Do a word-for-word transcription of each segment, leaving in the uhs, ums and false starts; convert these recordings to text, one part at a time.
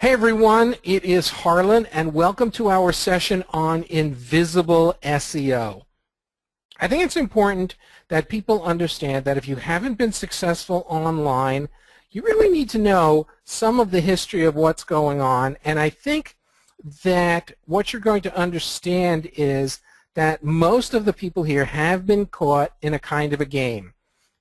Hey everyone, it is Harlan and welcome to our session on invisible S E O. I think it's important that people understand that if you haven't been successful online, you really need to know some of the history of what's going on, and I think that what you're going to understand is that most of the people here have been caught in a kind of a game.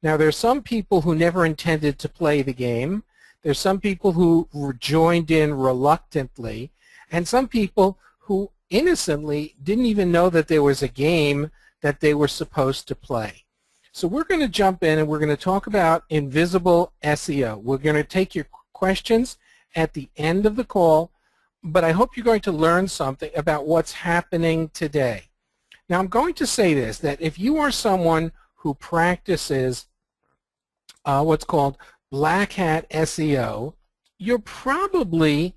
Now there are some people who never intended to play the game. There's some people who were joined in reluctantly, and some people who innocently didn't even know that there was a game that they were supposed to play. So we're going to jump in and we're going to talk about invisible S E O. We're going to take your questions at the end of the call, but I hope you're going to learn something about what's happening today. Now I'm going to say this, that if you are someone who practices uh, what's called Black Hat S E O, you're probably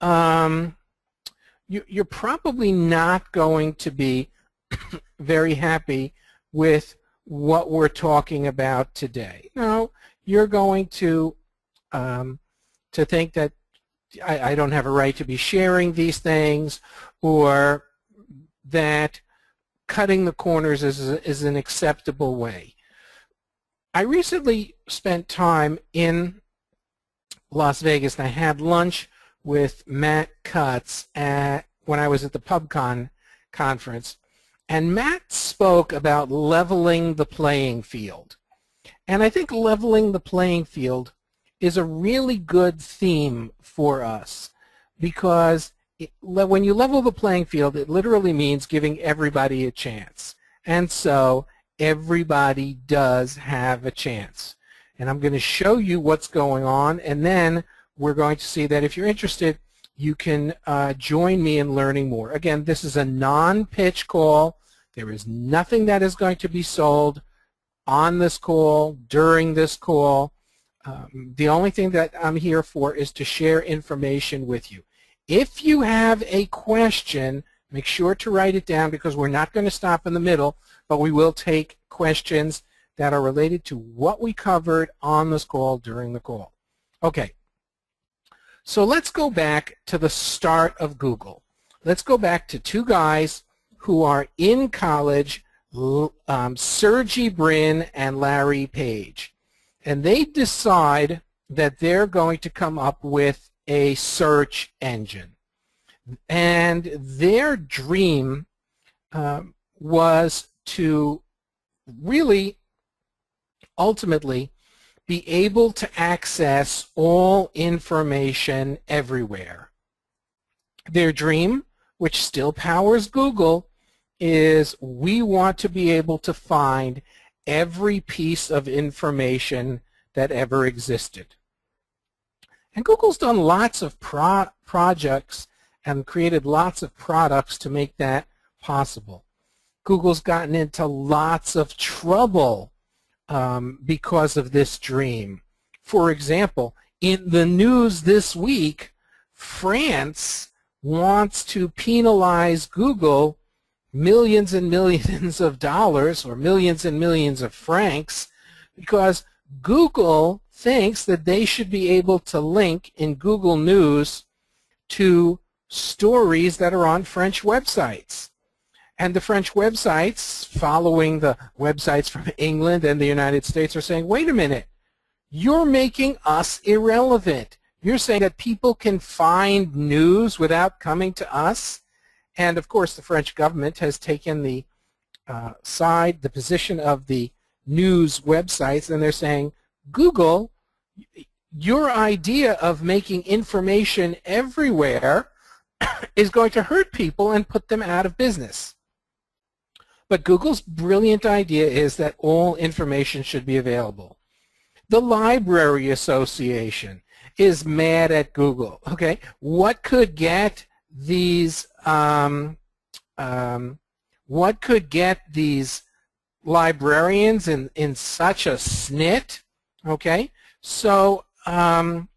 um, you, you're probably not going to be very happy with what we're talking about today. No, you're going to um, to think that I, I don't have a right to be sharing these things, or that cutting the corners is is an acceptable way. I recently spent time in Las Vegas, and I had lunch with Matt Cutts at, when I was at the PubCon conference, and Matt spoke about leveling the playing field. And I think leveling the playing field is a really good theme for us, because it, when you level the playing field, it literally means giving everybody a chance. And so everybody does have a chance. And I'm going to show you what's going on, and then we're going to see that if you're interested, you can uh, join me in learning more. Again, this is a non-pitch call. There is nothing that is going to be sold on this call, during this call. Um, the only thing that I'm here for is to share information with you. If you have a question, make sure to write it down, because we're not going to stop in the middle, but we will take questions that are related to what we covered on this call during the call. Okay, so let's go back to the start of Google. Let's go back to two guys who are in college, um, Sergey Brin and Larry Page. And they decide that they're going to come up with a search engine. And their dream um, was to really ultimately be able to access all information everywhere. Their dream, which still powers Google, is we want to be able to find every piece of information that ever existed. And Google's done lots of pro projects and created lots of products to make that possible. Google's gotten into lots of trouble um, because of this dream. For example, in the news this week, France wants to penalize Google millions and millions of dollars, or millions and millions of francs, because Google thinks that they should be able to link in Google News to stories that are on French websites. And the French websites, following the websites from England and the United States, are saying, wait a minute, you're making us irrelevant. You're saying that people can find news without coming to us. And of course the French government has taken the uh, side, the position of the news websites, and they're saying, Google, your idea of making information everywhere is going to hurt people and put them out of business. But Google's brilliant idea is that all information should be available. The Library Association is mad at Google. Okay, what could get these? Um, um, what could get these librarians in in such a snit? Okay, so um,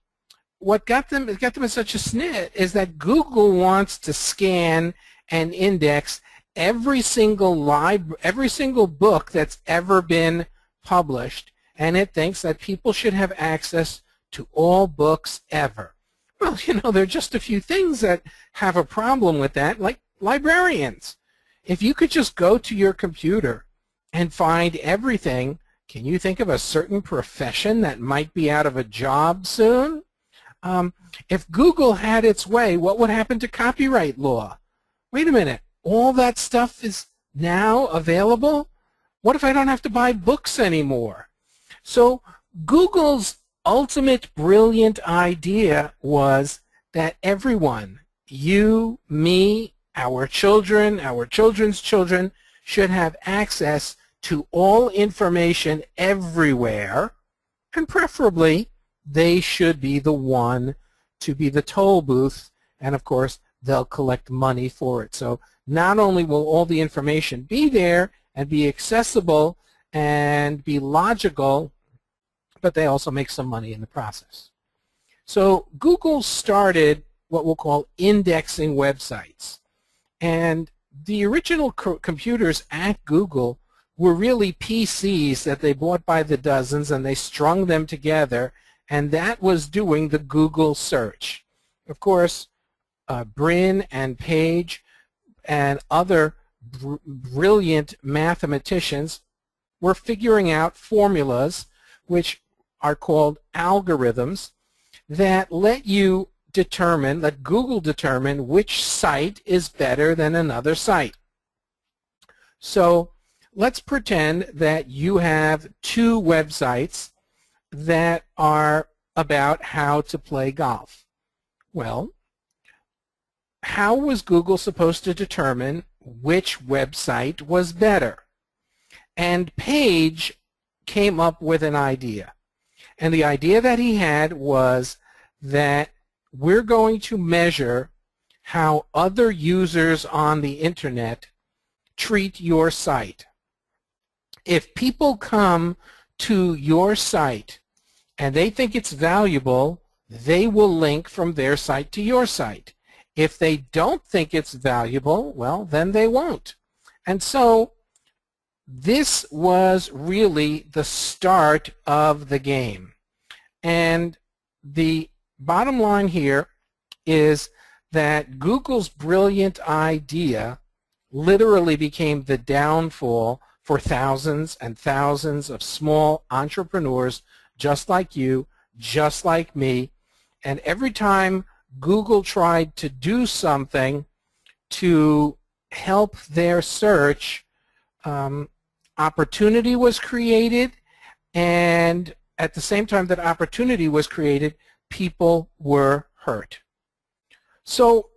what got them got them in such a snit is that Google wants to scan and index every single lib every single book that's ever been published, and it thinks that people should have access to all books ever. Well, you know, there are just a few things that have a problem with that, like librarians. If you could just go to your computer and find everything, can you think of a certain profession that might be out of a job soon? Um, if Google had its way, what would happen to copyright law? Wait a minute, all that stuff is now available? What if I don't have to buy books anymore? So Google's ultimate brilliant idea was that everyone, you, me, our children, our children's children, should have access to all information everywhere, and preferably they should be the one to be the toll booth, and of course they'll collect money for it. So not only will all the information be there and be accessible and be logical, but they also make some money in the process. So Google started what we'll call indexing websites. And the original co computers at Google were really P Cs that they bought by the dozens, and they strung them together, and that was doing the Google search. Of course, uh, Brin and Page and other br brilliant mathematicians were figuring out formulas which are called algorithms that let you determine, let Google determine which site is better than another site. So let's pretend that you have two websites that are about how to play golf. Well, how was Google supposed to determine which website was better? And Page came up with an idea. And the idea that he had was that we're going to measure how other users on the internet treat your site. If people come to your site and they think it's valuable, they will link from their site to your site. If they don't think it's valuable, well, then they won't. And so this was really the start of the game. And the bottom line here is that Google's brilliant idea literally became the downfall for thousands and thousands of small entrepreneurs just like you, just like me. And every time Google tried to do something to help their search, um, opportunity was created, and at the same time that opportunity was created, people were hurt. So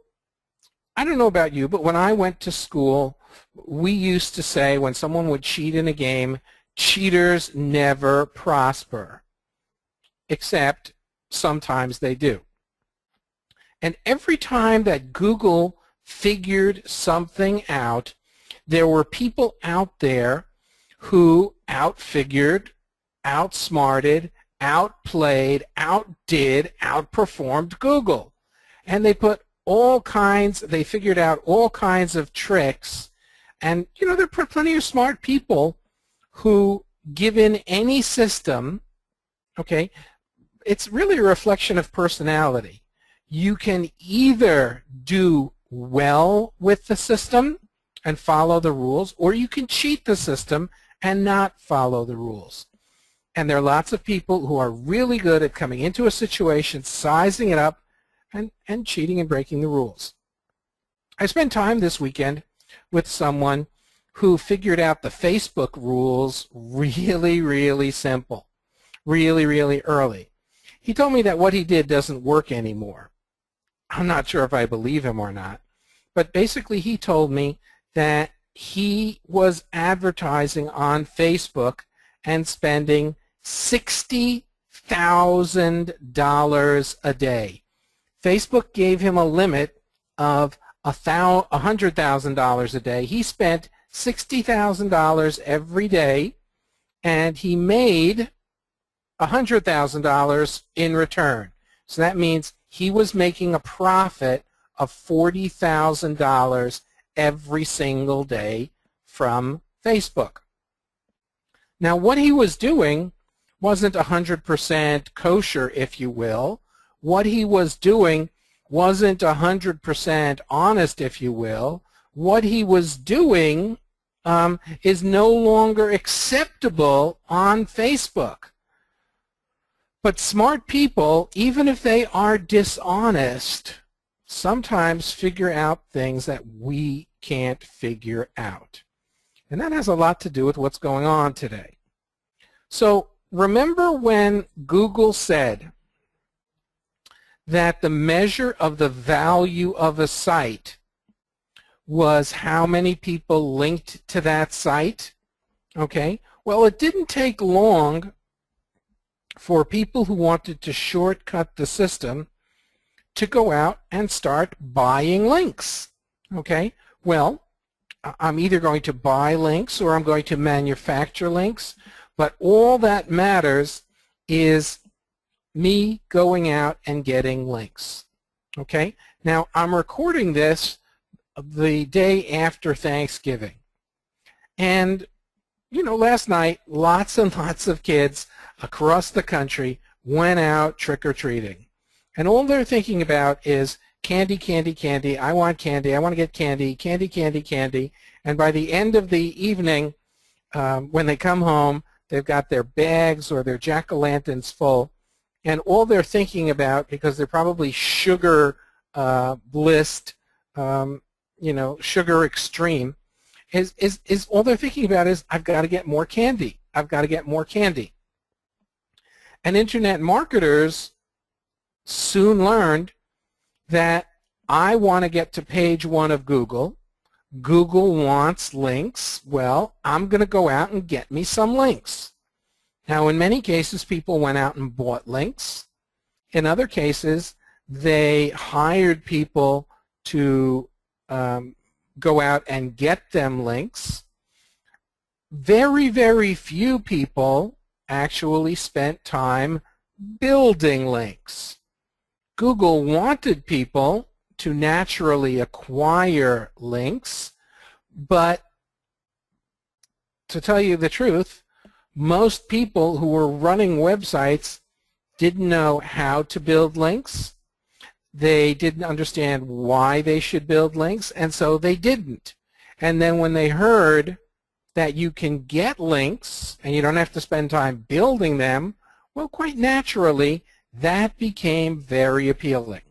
I don't know about you, but when I went to school, we used to say when someone would cheat in a game, cheaters never prosper, except sometimes they do. And every time that Google figured something out, there were people out there who outfigured, outsmarted, outplayed, outdid, outperformed Google. And they put all kinds, they figured out all kinds of tricks. And, you know, there are plenty of smart people who, given any system, okay, it's really a reflection of personality. You can either do well with the system and follow the rules, or you can cheat the system and not follow the rules. And there are lots of people who are really good at coming into a situation, sizing it up, and, and cheating and breaking the rules. I spent time this weekend with someone who figured out the Facebook rules really, really simple, really, really early. He told me that what he did doesn't work anymore. I'm not sure if I believe him or not, but basically he told me that he was advertising on Facebook and spending sixty thousand dollars a day. Facebook gave him a limit of one hundred thousand dollars a day. He spent sixty thousand dollars every day, and he made one hundred thousand dollars in return. So that means he was making a profit of forty thousand dollars every single day from Facebook. Now, what he was doing wasn't one hundred percent kosher, if you will. what he was doing wasn't one hundred percent honest, if you will. What he was doing um, is no longer acceptable on Facebook. But smart people, even if they are dishonest, sometimes figure out things that we can't figure out. And that has a lot to do with what's going on today. So remember when Google said that the measure of the value of a site was how many people linked to that site? Okay. Well, it didn't take long for people who wanted to shortcut the system to go out and start buying links. Okay. Well, I'm either going to buy links or I'm going to manufacture links, but all that matters is me going out and getting links. Okay? Now, I'm recording this the day after Thanksgiving. And, you know, last night, lots and lots of kids across the country went out trick-or-treating. And all they're thinking about is, candy, candy, candy, I want candy, I want to get candy, candy, candy, candy. And by the end of the evening, um, when they come home, they've got their bags or their jack-o'-lanterns full. And all they're thinking about, because they're probably sugar uh, blissed, um, you know, sugar extreme, is, is, is all they're thinking about is, I've got to get more candy. I've got to get more candy. And internet marketers soon learned that I want to get to page one of Google. Google wants links. Well, I'm going to go out and get me some links. Now, in many cases, people went out and bought links. In other cases, they hired people to um, go out and get them links. Very, very few people actually spent time building links. Google wanted people to naturally acquire links, but to tell you the truth, most people who were running websites didn't know how to build links. They didn't understand why they should build links, and so they didn't. And then when they heard that you can get links and you don't have to spend time building them, well, quite naturally, that became very appealing.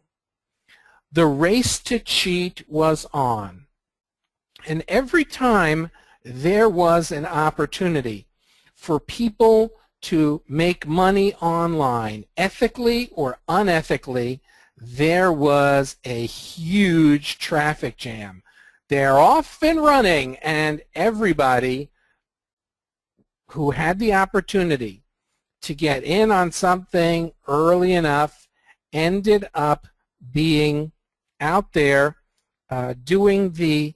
The race to cheat was on. And every time there was an opportunity for people to make money online, ethically or unethically, there was a huge traffic jam. They're off and running, and everybody who had the opportunity to get in on something early enough ended up being out there uh, doing the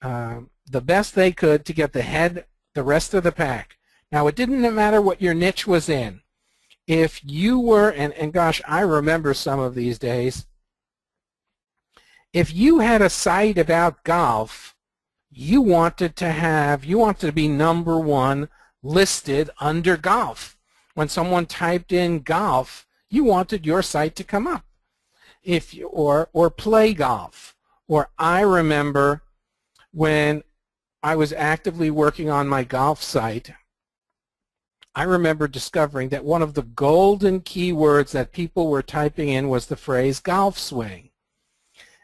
uh, the best they could to get the head the rest of the pack. Now, it didn't matter what your niche was in. If you were, and, and gosh, I remember some of these days, if you had a site about golf, you wanted to have, you wanted to be number one listed under golf. When someone typed in golf, you wanted your site to come up, if you, or, or play golf. Or I remember when I was actively working on my golf site, I remember discovering that one of the golden keywords that people were typing in was the phrase golf swing.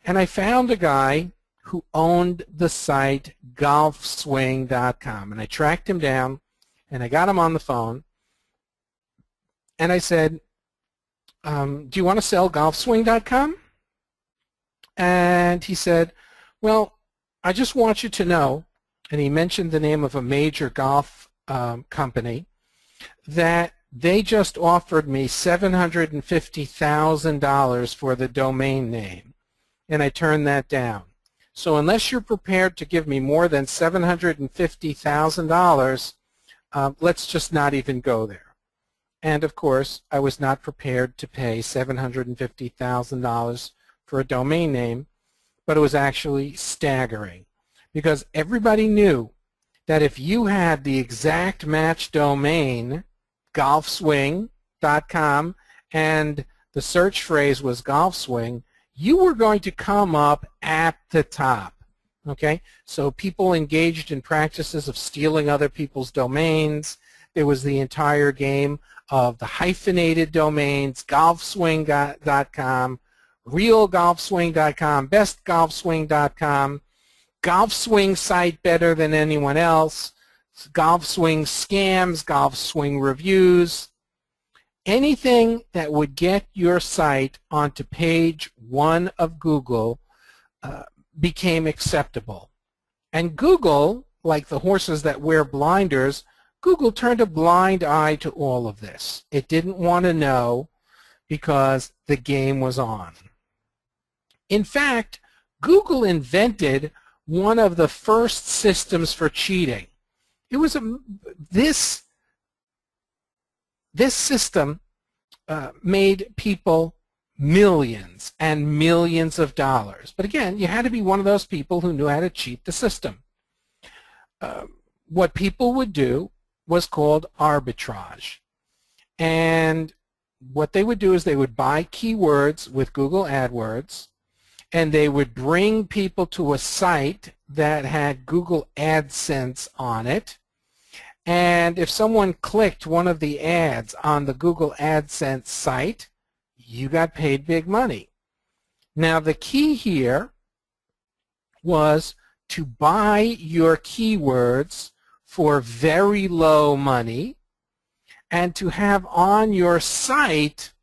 And I found a guy who owned the site golf swing dot com, and I tracked him down, and I got him on the phone. And I said, um, do you want to sell golf swing dot com? And he said, well, I just want you to know, and he mentioned the name of a major golf um, company, that they just offered me seven hundred fifty thousand dollars for the domain name, and I turned that down. So unless you're prepared to give me more than seven hundred fifty thousand dollars, um, let's just not even go there. And, of course, I was not prepared to pay seven hundred fifty thousand dollars for a domain name, but it was actually staggering because everybody knew that if you had the exact match domain, golf swing dot com, and the search phrase was golf swing, you were going to come up at the top. Okay, so people engaged in practices of stealing other people's domains. There was the entire game of the hyphenated domains, golf swing dot com, real golf swing dot com, best golf swing dot com, golf swing site better than anyone else, golf swing scams, golf swing reviews, anything that would get your site onto page one of Google uh, became acceptable. And Google, like the horses that wear blinders, Google turned a blind eye to all of this. It didn't want to know because the game was on. In fact, Google invented one of the first systems for cheating. It was a, this, this system uh, made people millions and millions of dollars. But again, you had to be one of those people who knew how to cheat the system. Uh, what people would do was called arbitrage. And what they would do is they would buy keywords with Google AdWords, and they would bring people to a site that had Google AdSense on it. And if someone clicked one of the ads on the Google AdSense site, you got paid big money. Now the key here was to buy your keywords for very low money and to have on your site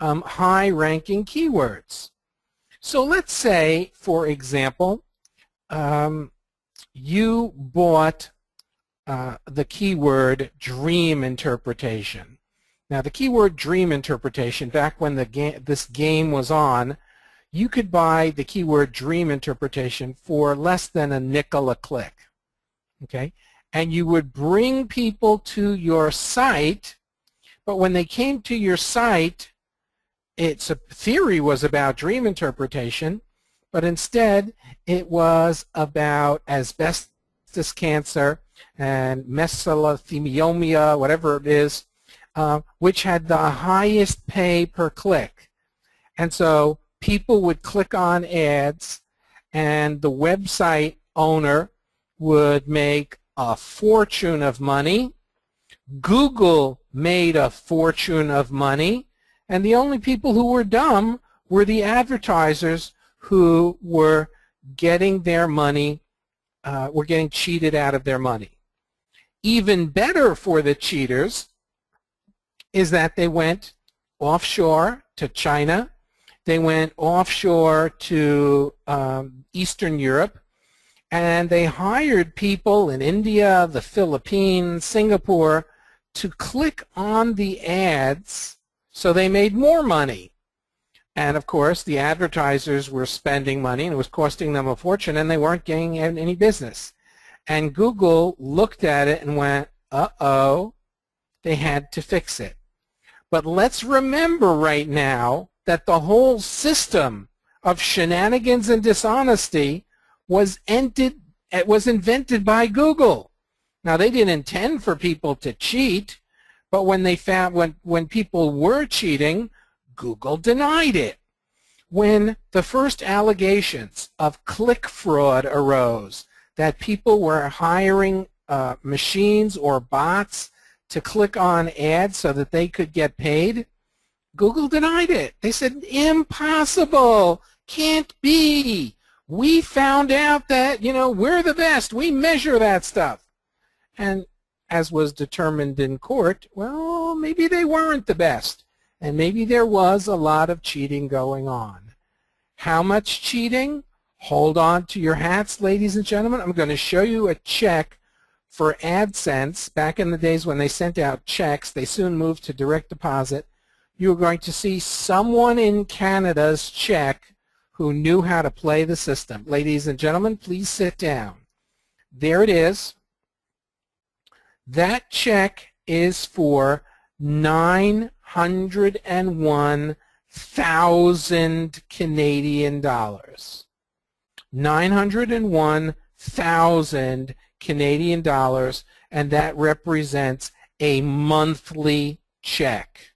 um, high-ranking keywords. So let's say, for example, um, you bought uh, the keyword dream interpretation. Now the keyword dream interpretation, back when the ga- this game was on, you could buy the keyword dream interpretation for less than a nickel a click. Okay? And you would bring people to your site, but when they came to your site, its theory was about dream interpretation, but instead it was about asbestos cancer and mesothelioma, whatever it is, uh, which had the highest pay per click. And so people would click on ads, and the website owner would make a fortune of money. Google made a fortune of money, and the only people who were dumb were the advertisers who were getting their money, uh, were getting cheated out of their money. Even better for the cheaters is that they went offshore to China, they went offshore to um, Eastern Europe, and they hired people in India, the Philippines, Singapore to click on the ads, so they made more money. And of course the advertisers were spending money and it was costing them a fortune and they weren't getting any business. And Google looked at it and went, uh-oh, they had to fix it. But let's remember right now that the whole system of shenanigans and dishonesty was ended, it was invented by Google. Now they didn't intend for people to cheat, but when they found when when people were cheating, Google denied it. When the first allegations of click fraud arose, that people were hiring uh, machines or bots to click on ads so that they could get paid, Google denied it. They said, impossible, can't be. We found out that, you know, we're the best. We measure that stuff. And as was determined in court, well, maybe they weren't the best. And maybe there was a lot of cheating going on. How much cheating? Hold on to your hats, ladies and gentlemen. I'm going to show you a check for AdSense. Back in the days when they sent out checks, they soon moved to direct deposit. You're going to see someone in Canada's check who knew how to play the system. Ladies and gentlemen, please sit down. There it is. That check is for nine hundred one thousand Canadian dollars. nine hundred one thousand Canadian dollars, and that represents a monthly check.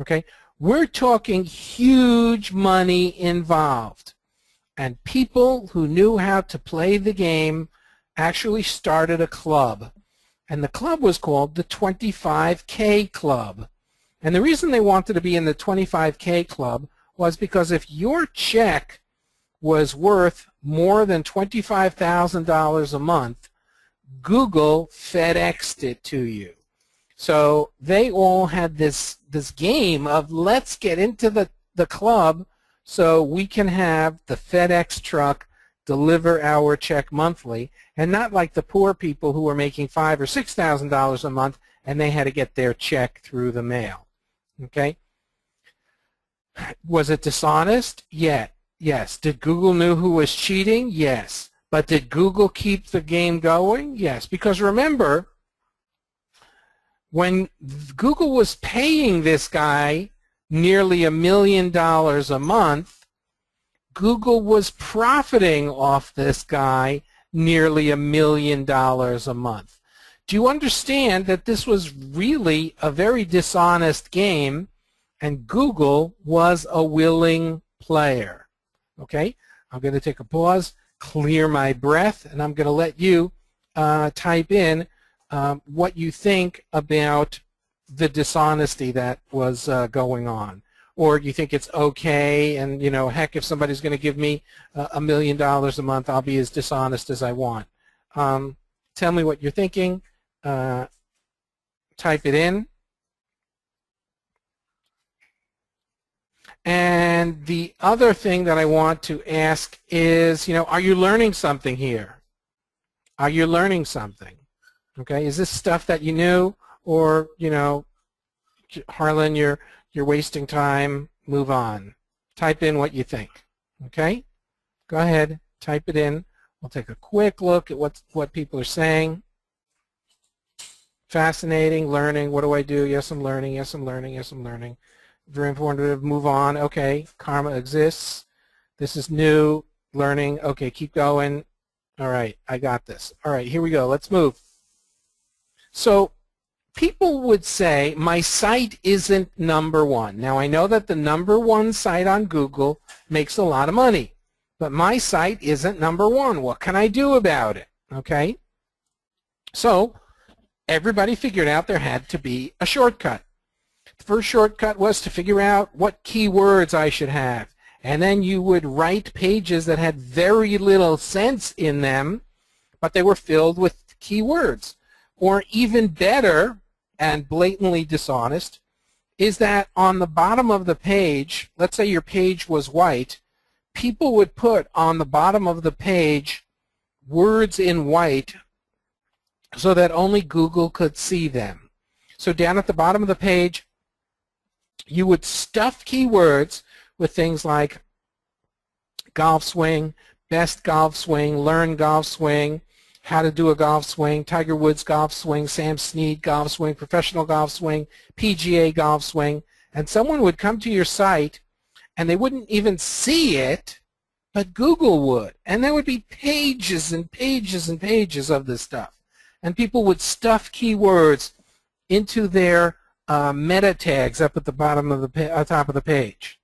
Okay? We're talking huge money involved. And people who knew how to play the game actually started a club. And the club was called the twenty-five K Club. And the reason they wanted to be in the twenty-five K Club was because if your check was worth more than twenty-five thousand dollars a month, Google FedExed it to you. So they all had this, this game of let's get into the, the club so we can have the FedEx truck deliver our check monthly, and not like the poor people who were making five or six thousand dollars a month and they had to get their check through the mail. Okay. Was it dishonest? Yeah. Yes. Did Google know who was cheating? Yes. But did Google keep the game going? Yes. Because remember, when Google was paying this guy nearly a million dollars a month, Google was profiting off this guy nearly a million dollars a month. Do you understand that this was really a very dishonest game, and Google was a willing player? Okay, I'm going to take a pause, clear my breath, and I'm going to let you uh, type in um, what you think about the dishonesty that was uh, going on. Or you think it's okay, and you know, heck, if somebody's going to give me a million dollars a month, I'll be as dishonest as I want. Um, tell me what you're thinking. Uh, type it in. And the other thing that I want to ask is, you know, are you learning something here? Are you learning something? Okay, is this stuff that you knew, or you know, Harlan, you're You're wasting time, move on. Type in what you think, okay? Go ahead, type it in. We'll take a quick look at what, what people are saying. Fascinating, learning, what do I do? Yes, I'm learning, yes, I'm learning, yes, I'm learning. Very informative, move on, okay, karma exists. This is new, learning, okay, keep going. All right, I got this. All right, here we go, let's move. So, people would say, my site isn't number one. Now, I know that the number one site on Google makes a lot of money, but my site isn't number one. What can I do about it? Okay? So, everybody figured out there had to be a shortcut. The first shortcut was to figure out what keywords I should have, and then you would write pages that had very little sense in them, but they were filled with keywords. Or even better, and blatantly dishonest, is that on the bottom of the page, let's say your page was white, people would put on the bottom of the page words in white so that only Google could see them. So down at the bottom of the page, you would stuff keywords with things like golf swing, best golf swing, learn golf swing, how to do a golf swing, Tiger Woods golf swing, Sam Snead golf swing, professional golf swing, P G A golf swing, and someone would come to your site and they wouldn't even see it, but Google would. And there would be pages and pages and pages of this stuff. And people would stuff keywords into their uh, meta tags up at the bottom of the uh, top of the page.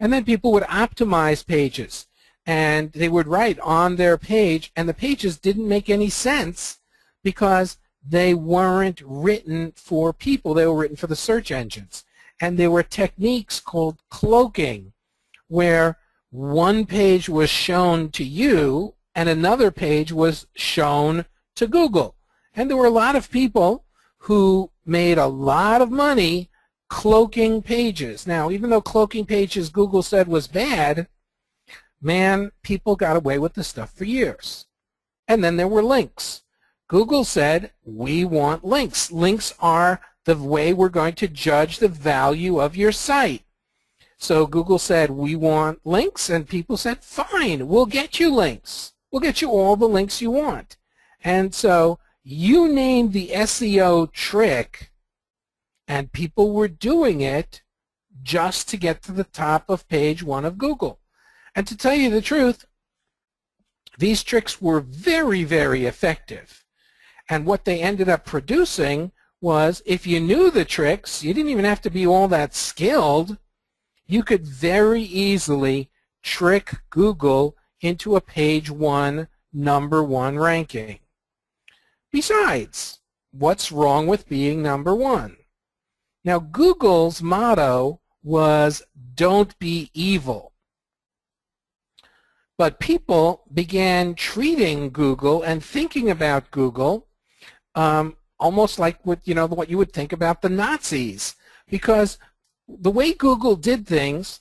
And then people would optimize pages. And they would write on their page, and the pages didn't make any sense because they weren't written for people. They were written for the search engines. And there were techniques called cloaking, where one page was shown to you and another page was shown to Google. And there were a lot of people who made a lot of money cloaking pages. Now, even though cloaking pages Google said was bad, man, people got away with this stuff for years. And then there were links. Google said, we want links. Links are the way we're going to judge the value of your site. So Google said, we want links, and people said, fine, we'll get you links. We'll get you all the links you want. And so you named the S E O trick, and people were doing it just to get to the top of page one of Google. And to tell you the truth, these tricks were very, very effective. And what they ended up producing was, if you knew the tricks, you didn't even have to be all that skilled. you could very easily trick Google into a page one, number one ranking. Besides, what's wrong with being number one? Now, Google's motto was, "Don't be evil." But people began treating Google and thinking about Google um, almost like what you know what you would think about the Nazis, because the way Google did things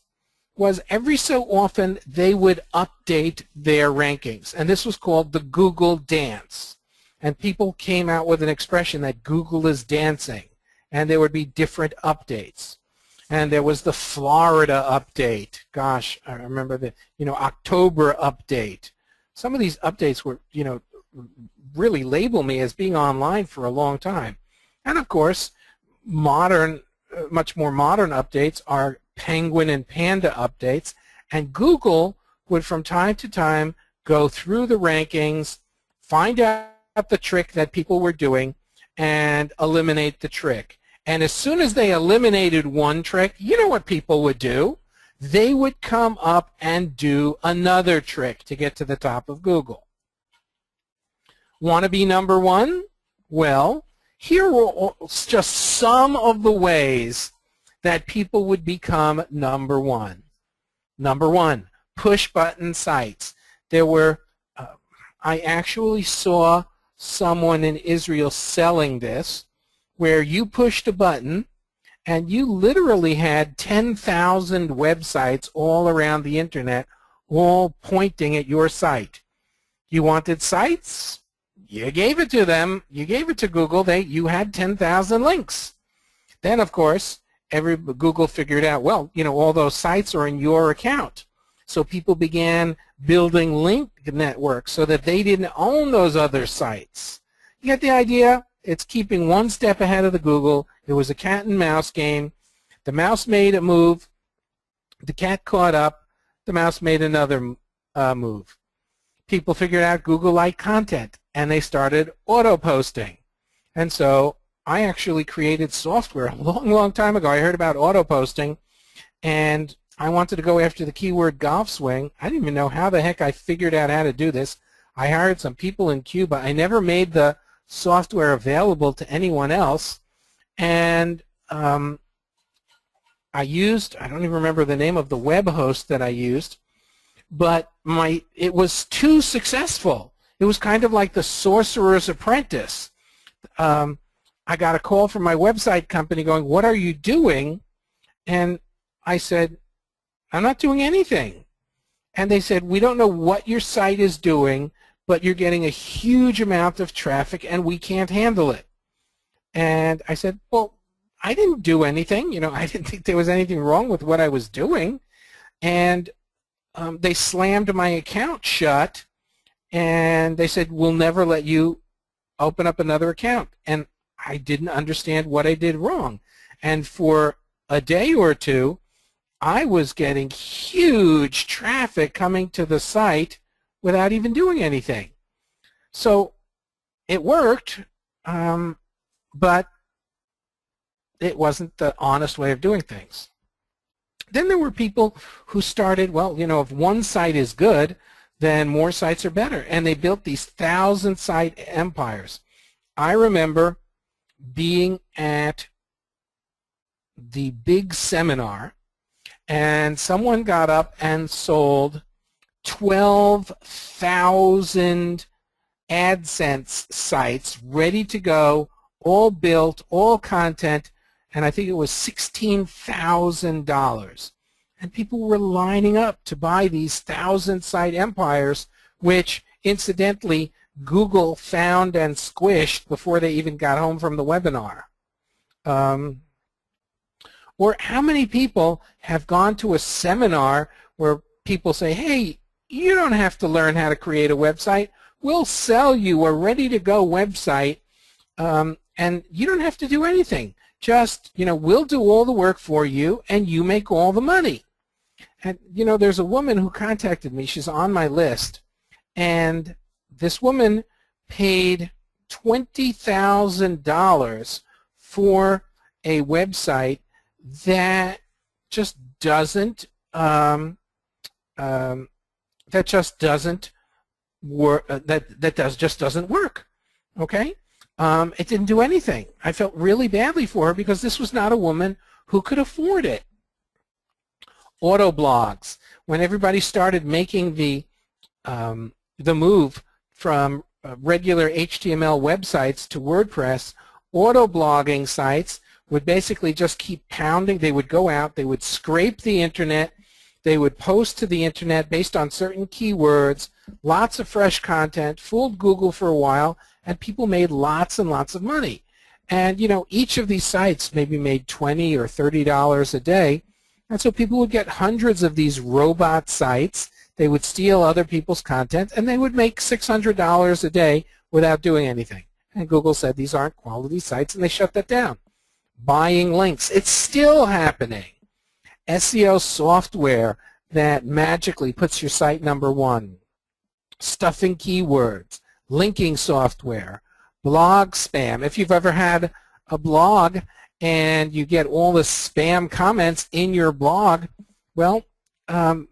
was every so often they would update their rankings, and this was called the Google dance. And people came out with an expression that Google is dancing, and there would be different updates. And there was the Florida update. Gosh, I remember the you know October update. Some of these updates were you know really label me as being online for a long time. And of course, modern, much more modern updates are Penguin and Panda updates. And Google would from time to time go through the rankings, find out the trick that people were doing, and eliminate the trick. And as soon as they eliminated one trick, you know what people would do? They would come up and do another trick to get to the top of Google. Want to be number one? Well, here were just some of the ways that people would become number one. Number one, push-button sites. There were, uh, I actually saw someone in Israel selling this, where you pushed a button and you literally had ten thousand websites all around the internet all pointing at your site. You wanted sites? You gave it to them. You gave it to Google. They, you had ten thousand links. Then, of course, every, Google figured out, well, you know, all those sites are in your account. So people began building link networks so that they didn't own those other sites. You get the idea? It's keeping one step ahead of the Google. It was a cat and mouse game. The mouse made a move. The cat caught up. The mouse made another uh, move. People figured out Google liked content, and they started auto-posting. And so I actually created software a long, long time ago. I heard about auto-posting, and I wanted to go after the keyword golf swing. I didn't even know how the heck I figured out how to do this. I hired some people in Cuba. I never made the software available to anyone else, and um, I used, I don't even remember the name of the web host that I used, but my it was too successful. It was kind of like the Sorcerer's Apprentice. Um, I got a call from my website company going, "What are you doing?" And I said, "I'm not doing anything." And they said, "We don't know what your site is doing, but you're getting a huge amount of traffic, and we can't handle it." And I said, "Well, I didn't do anything. You know, I didn't think there was anything wrong with what I was doing." And um, they slammed my account shut, and they said, "We'll never let you open up another account." And I didn't understand what I did wrong. And for a day or two, I was getting huge traffic coming to the site without even doing anything. So it worked, um, but it wasn't the honest way of doing things. Then there were people who started, well, you know, if one site is good, then more sites are better. And they built these thousand site empires. I remember being at the big seminar, and someone got up and sold twelve thousand AdSense sites ready to go, all built, all content, and I think it was sixteen thousand dollars. And people were lining up to buy these thousand site empires, which incidentally Google found and squished before they even got home from the webinar. Um, or how many people have gone to a seminar where people say, "Hey, you don't have to learn how to create a website. We'll sell you a ready-to-go website, um, and you don't have to do anything. Just, you know, we'll do all the work for you, and you make all the money." And, you know, there's a woman who contacted me. She's on my list. And this woman paid twenty thousand dollars for a website that just doesn't um, um, that just doesn't work. Uh, that that does just doesn't work. Okay, um, it didn't do anything. I felt really badly for her because this was not a woman who could afford it. Auto blogs. When everybody started making the um, the move from uh, regular H T M L websites to WordPress, auto blogging sites would basically just keep pounding. They would go out, they would scrape the internet, they would post to the internet based on certain keywords, lots of fresh content, fooled Google for a while, and people made lots and lots of money. And you know, each of these sites maybe made twenty or thirty dollars a day, and so people would get hundreds of these robot sites, they would steal other people's content, and they would make six hundred dollars a day without doing anything. And Google said these aren't quality sites, and they shut that down. Buying links. It's still happening. S E O software that magically puts your site number one. Stuffing keywords. Linking software. Blog spam. If you've ever had a blog and you get all the spam comments in your blog, well, um,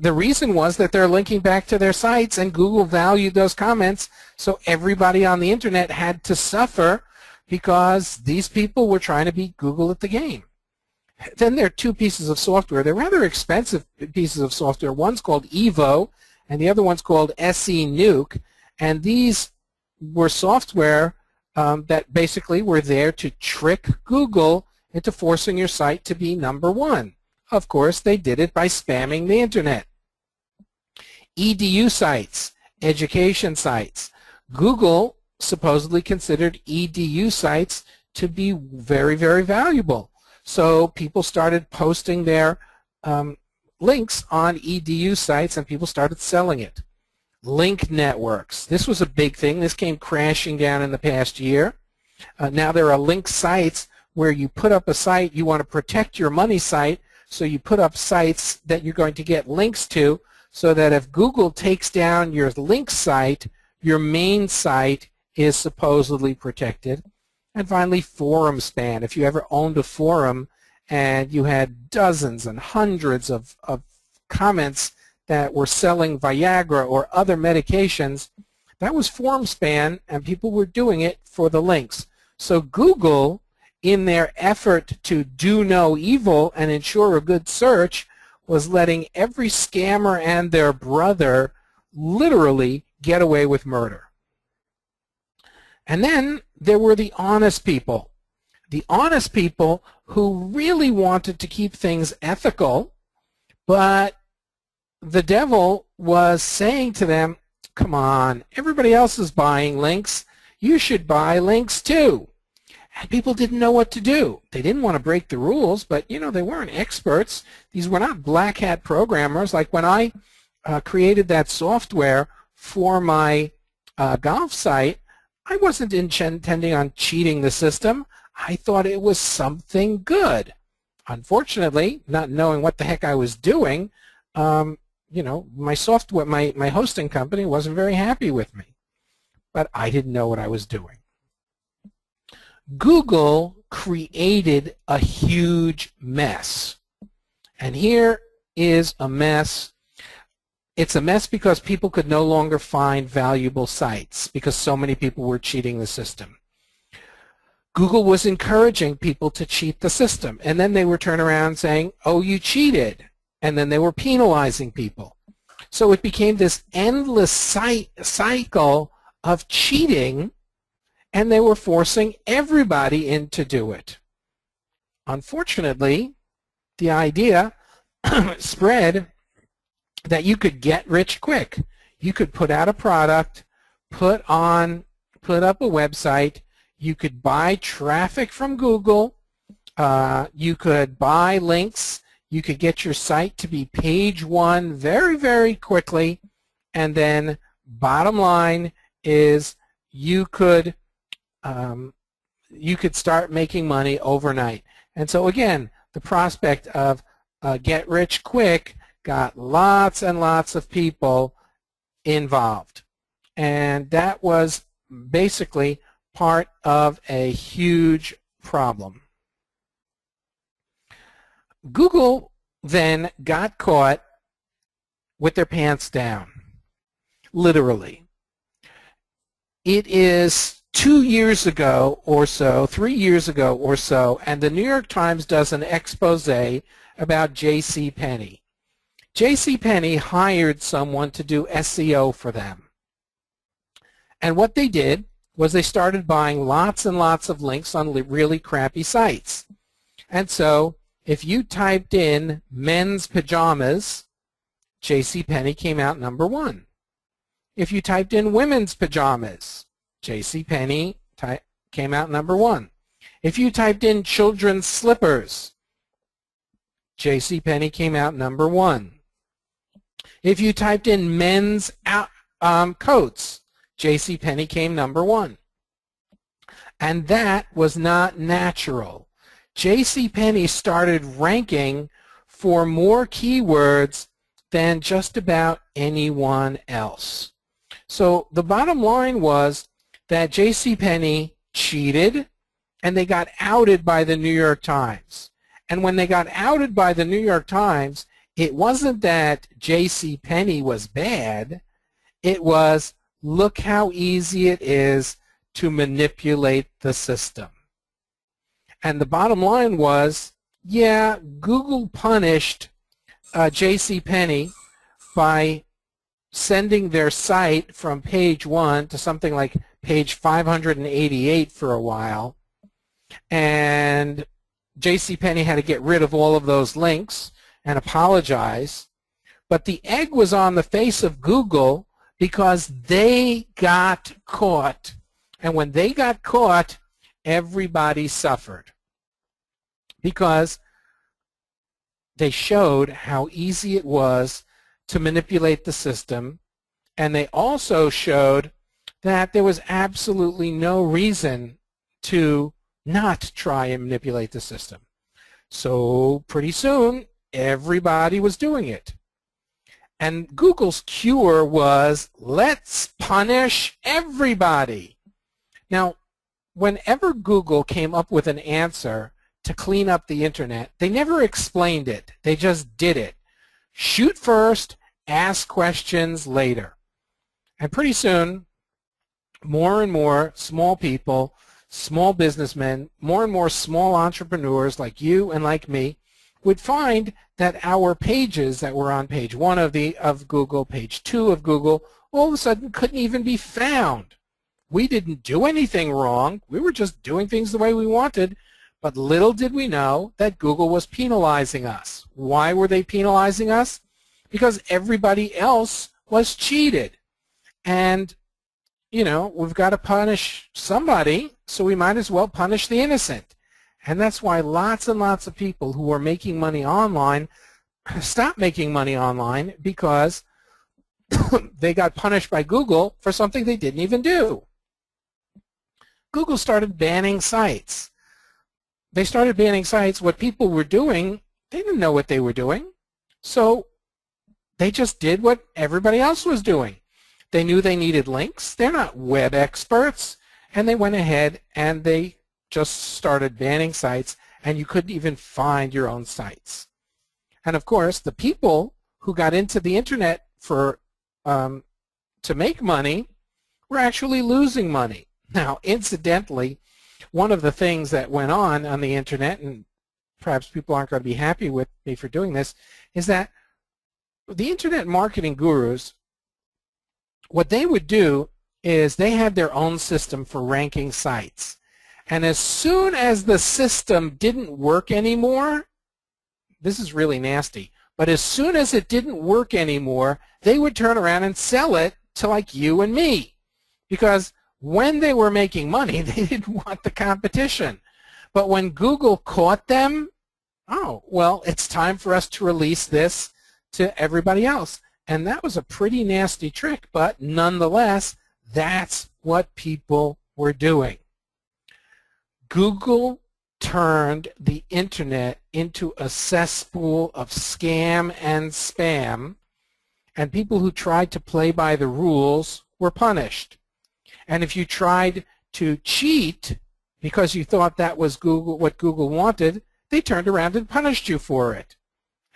the reason was that they're linking back to their sites and Google valued those comments, so everybody on the internet had to suffer because these people were trying to beat Google at the game. Then there are two pieces of software. They're rather expensive pieces of software. One's called Evo and the other one's called S E Nuke, and these were software um, that basically were there to trick Google into forcing your site to be number one. Of course, they did it by spamming the internet. E D U sites, education sites. Google supposedly considered E D U sites to be very, very valuable. So people started posting their um, links on E D U sites and people started selling it. Link networks. This was a big thing. This came crashing down in the past year. Uh, now there are link sites where you put up a site, you want to protect your money site, so you put up sites that you're going to get links to so that if Google takes down your link site, your main site is supposedly protected. And finally, forum spam. If you ever owned a forum and you had dozens and hundreds of, of comments that were selling Viagra or other medications, that was forum spam and people were doing it for the links. So Google, in their effort to do no evil and ensure a good search, was letting every scammer and their brother literally get away with murder. And then there were the honest people. The honest people who really wanted to keep things ethical, but the devil was saying to them, come on, everybody else is buying links. You should buy links too. And people didn't know what to do. They didn't want to break the rules, but you know, they weren't experts. These were not black hat programmers. Like when I uh, created that software for my uh, golf site, I wasn't intending on cheating the system. I thought it was something good. Unfortunately, not knowing what the heck I was doing, um, you know, my software, my, my hosting company wasn't very happy with me. But I didn't know what I was doing. Google created a huge mess. And here is a mess. It's a mess because people could no longer find valuable sites because so many people were cheating the system. Google was encouraging people to cheat the system, and then they were turning around saying, oh, you cheated, and then they were penalizing people. So it became this endless cycle of cheating, and they were forcing everybody in to do it. Unfortunately, the idea spread that you could get rich quick. You could put out a product, put on, put up a website, you could buy traffic from Google, uh, you could buy links, you could get your site to be page one very, very quickly, and then bottom line is you could, um, you could start making money overnight. And so again, the prospect of uh, get rich quick got lots and lots of people involved. And that was basically part of a huge problem. Google then got caught with their pants down, literally. It is two years ago or so, three years ago or so, and the New York Times does an expose about J C. Penney. J C. Penney hired someone to do S E O for them. And what they did was they started buying lots and lots of links on really crappy sites. And so if you typed in men's pajamas, J C. Penney came out number one. If you typed in women's pajamas, J C. Penney came out number one. If you typed in children's slippers, J C. Penney came out number one. If you typed in men's out, um, coats, J C. Penney came number one. And that was not natural. J C. Penney started ranking for more keywords than just about anyone else. So the bottom line was that J C. Penney cheated, and they got outed by the New York Times. And when they got outed by the New York Times, it wasn't that J C. Penney was bad. It was, look how easy it is to manipulate the system. And the bottom line was, yeah, Google punished uh, J C. Penney by sending their site from page one to something like page five hundred eighty-eight for a while, and J C. Penney had to get rid of all of those links and apologize. But the egg was on the face of Google because they got caught. And when they got caught, everybody suffered because they showed how easy it was to manipulate the system, and they also showed that there was absolutely no reason to not try and manipulate the system. So pretty soon everybody was doing it. And Google's cure was, let's punish everybody. Now, whenever Google came up with an answer to clean up the internet, they never explained it. They just did it. Shoot first, ask questions later. And pretty soon, more and more small people, small businessmen, more and more small entrepreneurs like you and like me would find that our pages that were on page one of, the, of Google, page two of Google, all of a sudden couldn't even be found. We didn't do anything wrong. We were just doing things the way we wanted, but little did we know that Google was penalizing us. Why were they penalizing us? Because everybody else was cheated. And, you know, we've got to punish somebody, so we might as well punish the innocent. And that's why lots and lots of people who are making money online stopped making money online because they got punished by Google for something they didn't even do. Google started banning sites. They started banning sites. What people were doing, they didn't know what they were doing. So they just did what everybody else was doing. They knew they needed links. They're not web experts. And they went ahead and they just started banning sites, and you couldn't even find your own sites. And of course, the people who got into the internet for um, to make money were actually losing money. Now, incidentally, one of the things that went on on the internet, and perhaps people aren't going to be happy with me for doing this, is that the internet marketing gurus, what they would do is they had their own system for ranking sites. And as soon as the system didn't work anymore, this is really nasty, but as soon as it didn't work anymore, they would turn around and sell it to like you and me. Because when they were making money, they didn't want the competition. But when Google caught them, oh, well, it's time for us to release this to everybody else. And that was a pretty nasty trick, but nonetheless, that's what people were doing. Google turned the internet into a cesspool of scam and spam, and people who tried to play by the rules were punished. And if you tried to cheat because you thought that was Google, what Google wanted, they turned around and punished you for it.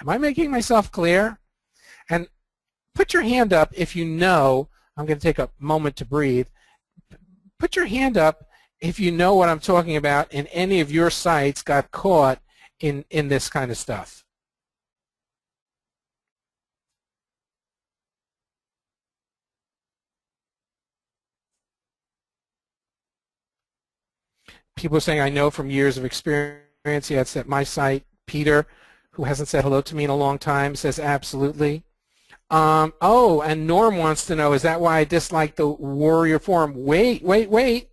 Am I making myself clear? And put your hand up if you know, I'm going to take a moment to breathe, put your hand up if you know what I'm talking about and any of your sites got caught in, in this kind of stuff. People are saying, I know from years of experience, yes, at my site. Peter, who hasn't said hello to me in a long time, says absolutely. Um, oh, and Norm wants to know, is that why I dislike the Warrior Forum? Wait, wait, wait.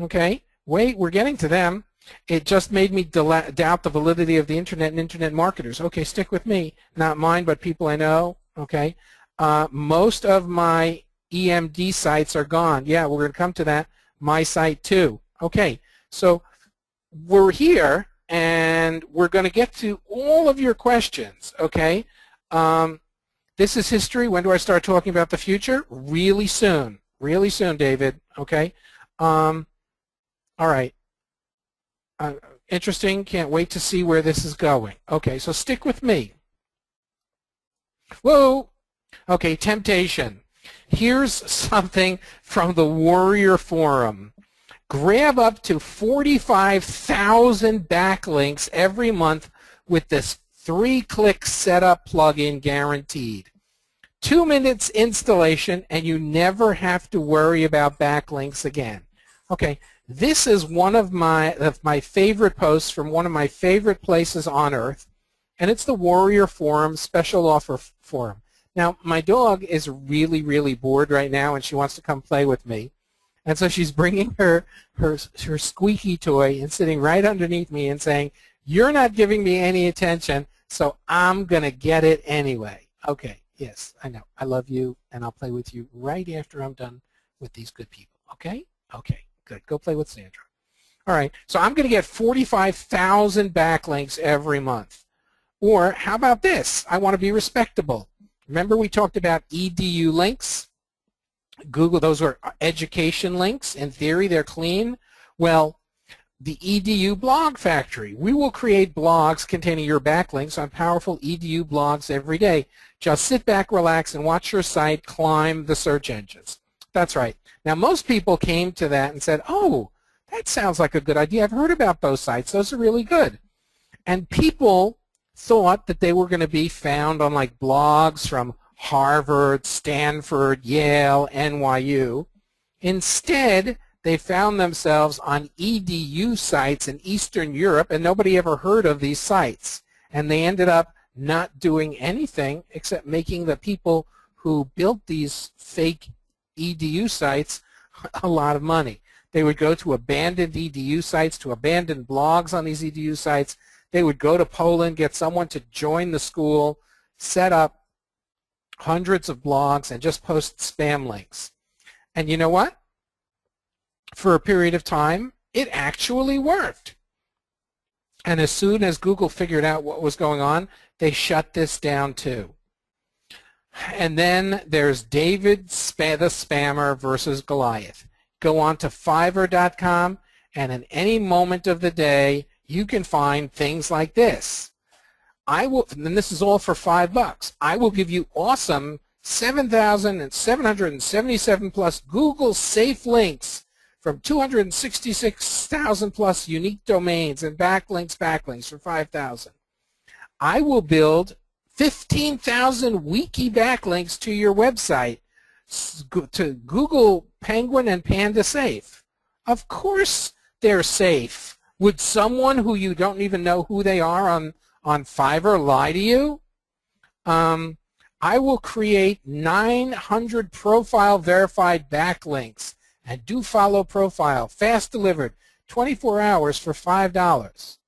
Okay, wait, we're getting to them. It just made me doubt the validity of the Internet and Internet marketers. Okay, stick with me. Not mine, but people I know. Okay. Uh, most of my E M D sites are gone. Yeah, we're going to come to that. My site, too. Okay. So we're here, and we're going to get to all of your questions, okay? Um, this is history. When do I start talking about the future? Really soon. Really soon, David, okay? Um, all right. Uh, interesting. Can't wait to see where this is going. Okay, so stick with me. Whoa. Okay, temptation. Here's something from the Warrior Forum. Grab up to forty-five thousand backlinks every month with this three-click setup plugin guaranteed. Two minutes installation, and you never have to worry about backlinks again. Okay, this is one of my of my favorite posts from one of my favorite places on earth, and it's the Warrior Forum Special Offer Forum. Now, my dog is really, really bored right now, and she wants to come play with me. And so she's bringing her, her, her squeaky toy and sitting right underneath me and saying, you're not giving me any attention, so I'm going to get it anyway. Okay, yes, I know. I love you, and I'll play with you right after I'm done with these good people. Okay? Okay, good. Go play with Sandra. All right, so I'm going to get forty-five thousand backlinks every month. Or how about this? I want to be respectable. Remember we talked about E D U links? Google, those are education links. In theory, they're clean. Well, the E D U blog factory. We will create blogs containing your backlinks on powerful E D U blogs every day. Just sit back, relax, and watch your site climb the search engines. That's right. Now, most people came to that and said, oh, that sounds like a good idea. I've heard about those sites. Those are really good. And people thought that they were going to be found on like blogs from Harvard, Stanford, Yale, N Y U. Instead, they found themselves on E D U sites in Eastern Europe, and nobody ever heard of these sites. And they ended up not doing anything except making the people who built these fake E D U sites a lot of money. They would go to abandoned E D U sites, to abandoned blogs on these E D U sites. They would go to Poland, get someone to join the school, set up hundreds of blogs, and just post spam links. And you know what? For a period of time, it actually worked. And as soon as Google figured out what was going on, they shut this down too. And then there's David Sp- the Spammer versus Goliath. Go on to Fiverr dot com, and in any moment of the day, you can find things like this. I will, and this is all for five bucks. I will give you awesome seven thousand seven hundred seventy-seven plus Google safe links from two hundred sixty-six thousand plus unique domains and backlinks, backlinks for five thousand. I will build fifteen thousand wiki backlinks to your website to Google Penguin and Panda safe. Of course they're safe. Would someone who you don't even know who they are on on Fiverr lie to you? Um, I will create nine hundred profile verified backlinks and do follow profile, fast delivered, twenty-four hours for five dollars.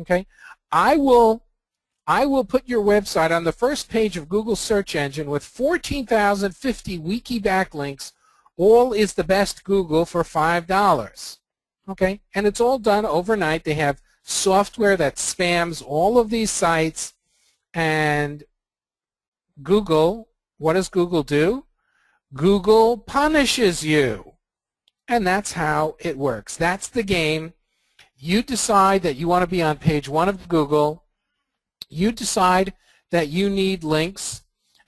Okay, I will, I will put your website on the first page of Google's search engine with fourteen thousand fifty wiki backlinks. All is the best Google for five dollars. Okay, and it's all done overnight. They have software that spams all of these sites, and Google, what does Google do? Google punishes you, and that's how it works. That's the game. You decide that you want to be on page one of Google. You decide that you need links,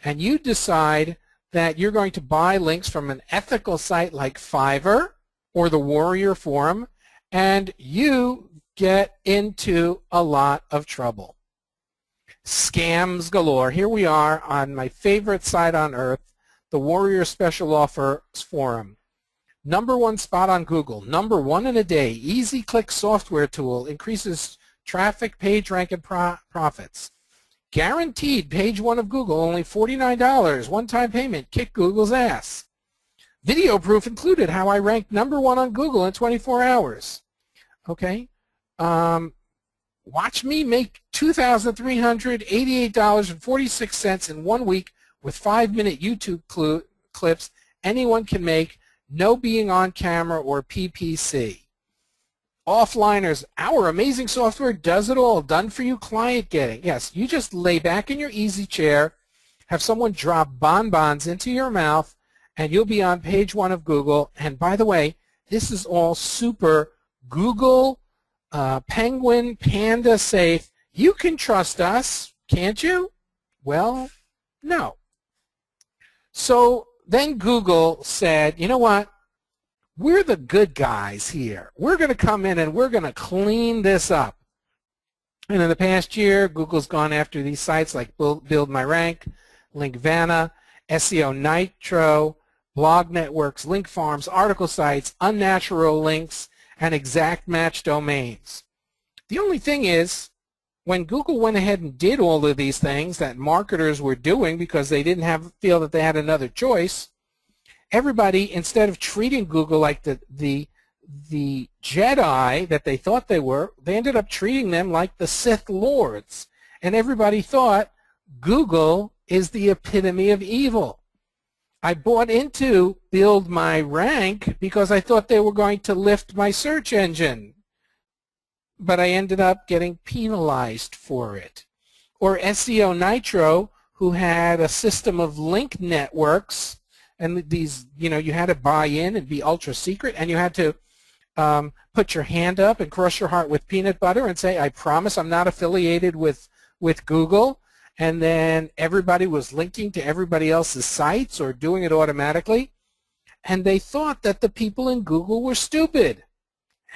and you decide that you're going to buy links from an ethical site like Fiverr or the Warrior Forum, and you get into a lot of trouble. Scams galore. Here we are on my favorite site on earth, the Warrior Special Offers Forum. Number one spot on Google, number one in a day, easy click software tool, increases traffic, page rank, and pro profits. Guaranteed page one of Google, only forty-nine dollars, one-time payment, kick Google's ass. Video proof included, how I ranked number one on Google in twenty-four hours. Okay, um, watch me make two thousand three hundred eighty-eight dollars and forty-six cents in one week with five-minute YouTube cl clips anyone can make, no being on camera or P P C. Offliners, our amazing software does it all, done for you client getting. Yes, you just lay back in your easy chair, have someone drop bonbons into your mouth, and you'll be on page one of Google. And by the way, this is all super Google, uh, Penguin, Panda safe. You can trust us, can't you? Well, no. So then Google said, you know what? We're the good guys here. We're going to come in and we're going to clean this up. And in the past year, Google's gone after these sites like Build My Rank, Linkvana, S E O Nitro, blog networks, link farms, article sites, unnatural links, and exact match domains. The only thing is, when Google went ahead and did all of these things that marketers were doing because they didn't have feel that they had another choice, everybody, instead of treating Google like the, the, the Jedi that they thought they were, they ended up treating them like the Sith Lords. And everybody thought Google is the epitome of evil. I bought into Build My Rank because I thought they were going to lift my search engine. But I ended up getting penalized for it. Or S E O Nitro, who had a system of link networks. And these, you know, you had to buy in and be ultra secret, and you had to um, put your hand up and cross your heart with peanut butter and say, I promise I'm not affiliated with, with Google. And then everybody was linking to everybody else's sites or doing it automatically. And they thought that the people in Google were stupid.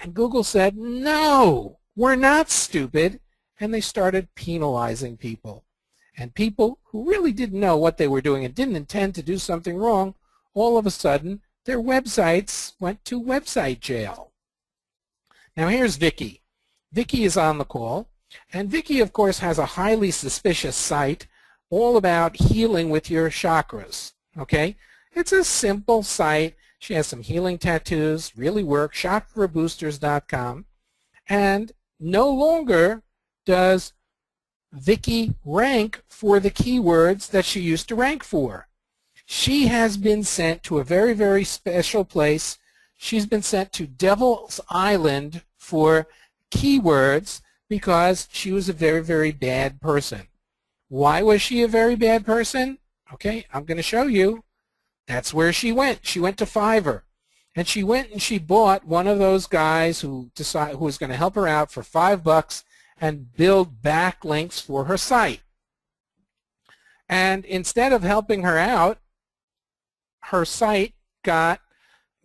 And Google said, no, we're not stupid. And they started penalizing people. And people who really didn't know what they were doing and didn't intend to do something wrong, all of a sudden, their websites went to website jail. Now here's Vicky. Vicky is on the call. And Vicky, of course, has a highly suspicious site all about healing with your chakras. Okay? It's a simple site. She has some healing tattoos, really work, chakra boosters dot com. And no longer does Vicky rank for the keywords that she used to rank for. She has been sent to a very, very special place. She's been sent to Devil's Island for keywords because she was a very, very bad person. Why was she a very bad person? Okay, I'm going to show you. That's where she went. She went to Fiverr. And she went and she bought one of those guys who decided, who was going to help her out for five bucks and build backlinks for her site. And instead of helping her out, her site got,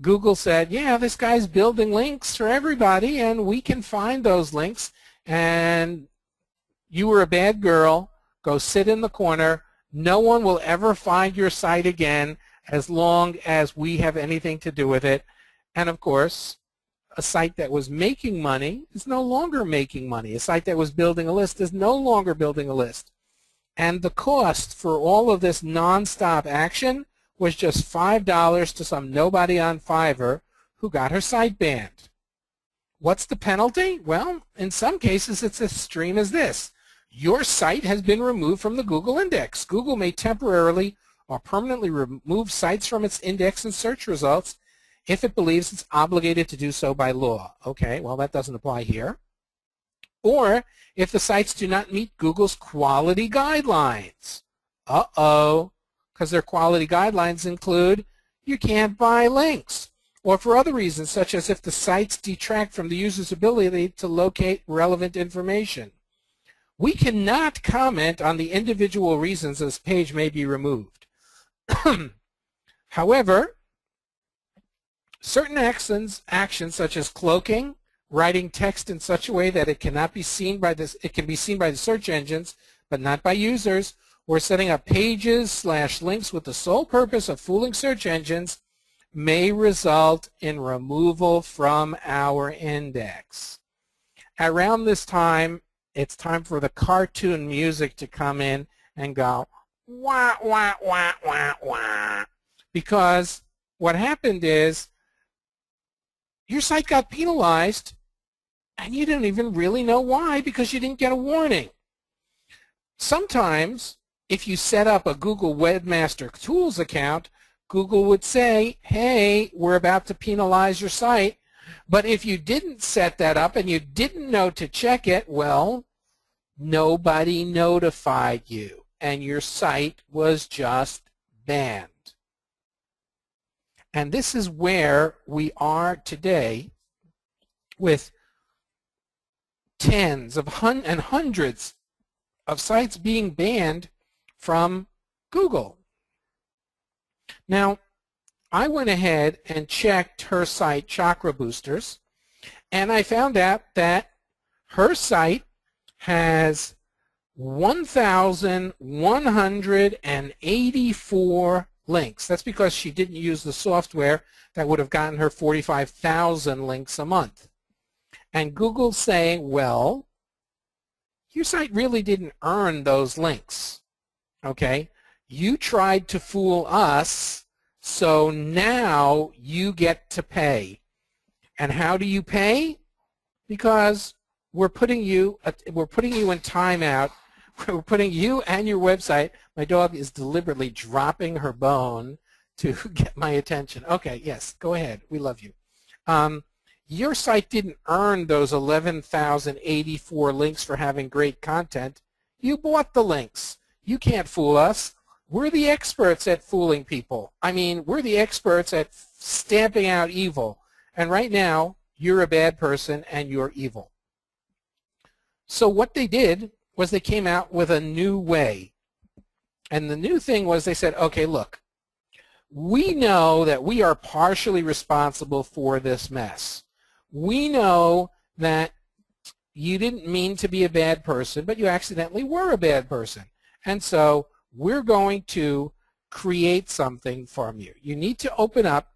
Google said, yeah, this guy's building links for everybody and we can find those links, and you were a bad girl, go sit in the corner, no one will ever find your site again as long as we have anything to do with it. And of course, a site that was making money is no longer making money. A site that was building a list is no longer building a list. And the cost for all of this nonstop action was just five dollars to some nobody on Fiverr who got her site banned. What's the penalty? Well, in some cases it's as extreme as this. Your site has been removed from the Google index. Google may temporarily or permanently remove sites from its index and search results if it believes it's obligated to do so by law. Okay, well, that doesn't apply here. Or if the sites do not meet Google's quality guidelines. Uh-oh, because their quality guidelines include you can't buy links, or for other reasons, such as if the sites detract from the user's ability to locate relevant information. We cannot comment on the individual reasons this page may be removed. However, certain actions, actions such as cloaking, writing text in such a way that it cannot be seen by this, it can be seen by the search engines, but not by users, or setting up pages slash links with the sole purpose of fooling search engines may result in removal from our index. Around this time, it's time for the cartoon music to come in and go wah, wah, wah, wah, wah, because what happened is your site got penalized and you didn't even really know why because you didn't get a warning. Sometimes, if you set up a Google Webmaster Tools account, Google would say, hey, we're about to penalize your site. But if you didn't set that up and you didn't know to check it, well, nobody notified you, and your site was just banned. And this is where we are today with tens of hun- and hundreds of sites being banned from Google. Now, I went ahead and checked her site, Chakra Boosters, and I found out that her site has one thousand one hundred eighty-four links. That's because she didn't use the software that would have gotten her forty-five thousand links a month. And Google's saying, well, your site really didn't earn those links, okay? You tried to fool us, so now you get to pay. And how do you pay? Because we're putting you, we're putting you in timeout. We're putting you and your website. My dog is deliberately dropping her bone to get my attention. Okay, yes, go ahead. We love you. Um, your site didn't earn those eleven thousand eighty-four links for having great content. You bought the links. You can't fool us. We're the experts at fooling people. I mean, we're the experts at stamping out evil. And right now, you're a bad person and you're evil. So what they did was they came out with a new way. And the new thing was they said, okay, look, we know that we are partially responsible for this mess. We know that you didn't mean to be a bad person, but you accidentally were a bad person. And so we're going to create something from you. You need to open up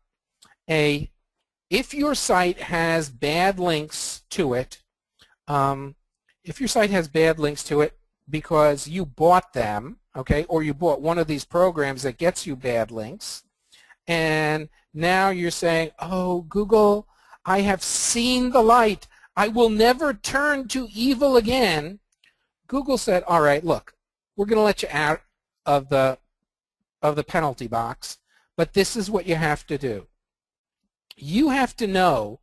a, if your site has bad links to it, um, if your site has bad links to it because you bought them, okay, or you bought one of these programs that gets you bad links, and now you're saying, oh, Google, I have seen the light. I will never turn to evil again. Google said, all right, look, we're going to let you out of the of the penalty box, but this is what you have to do. You have to know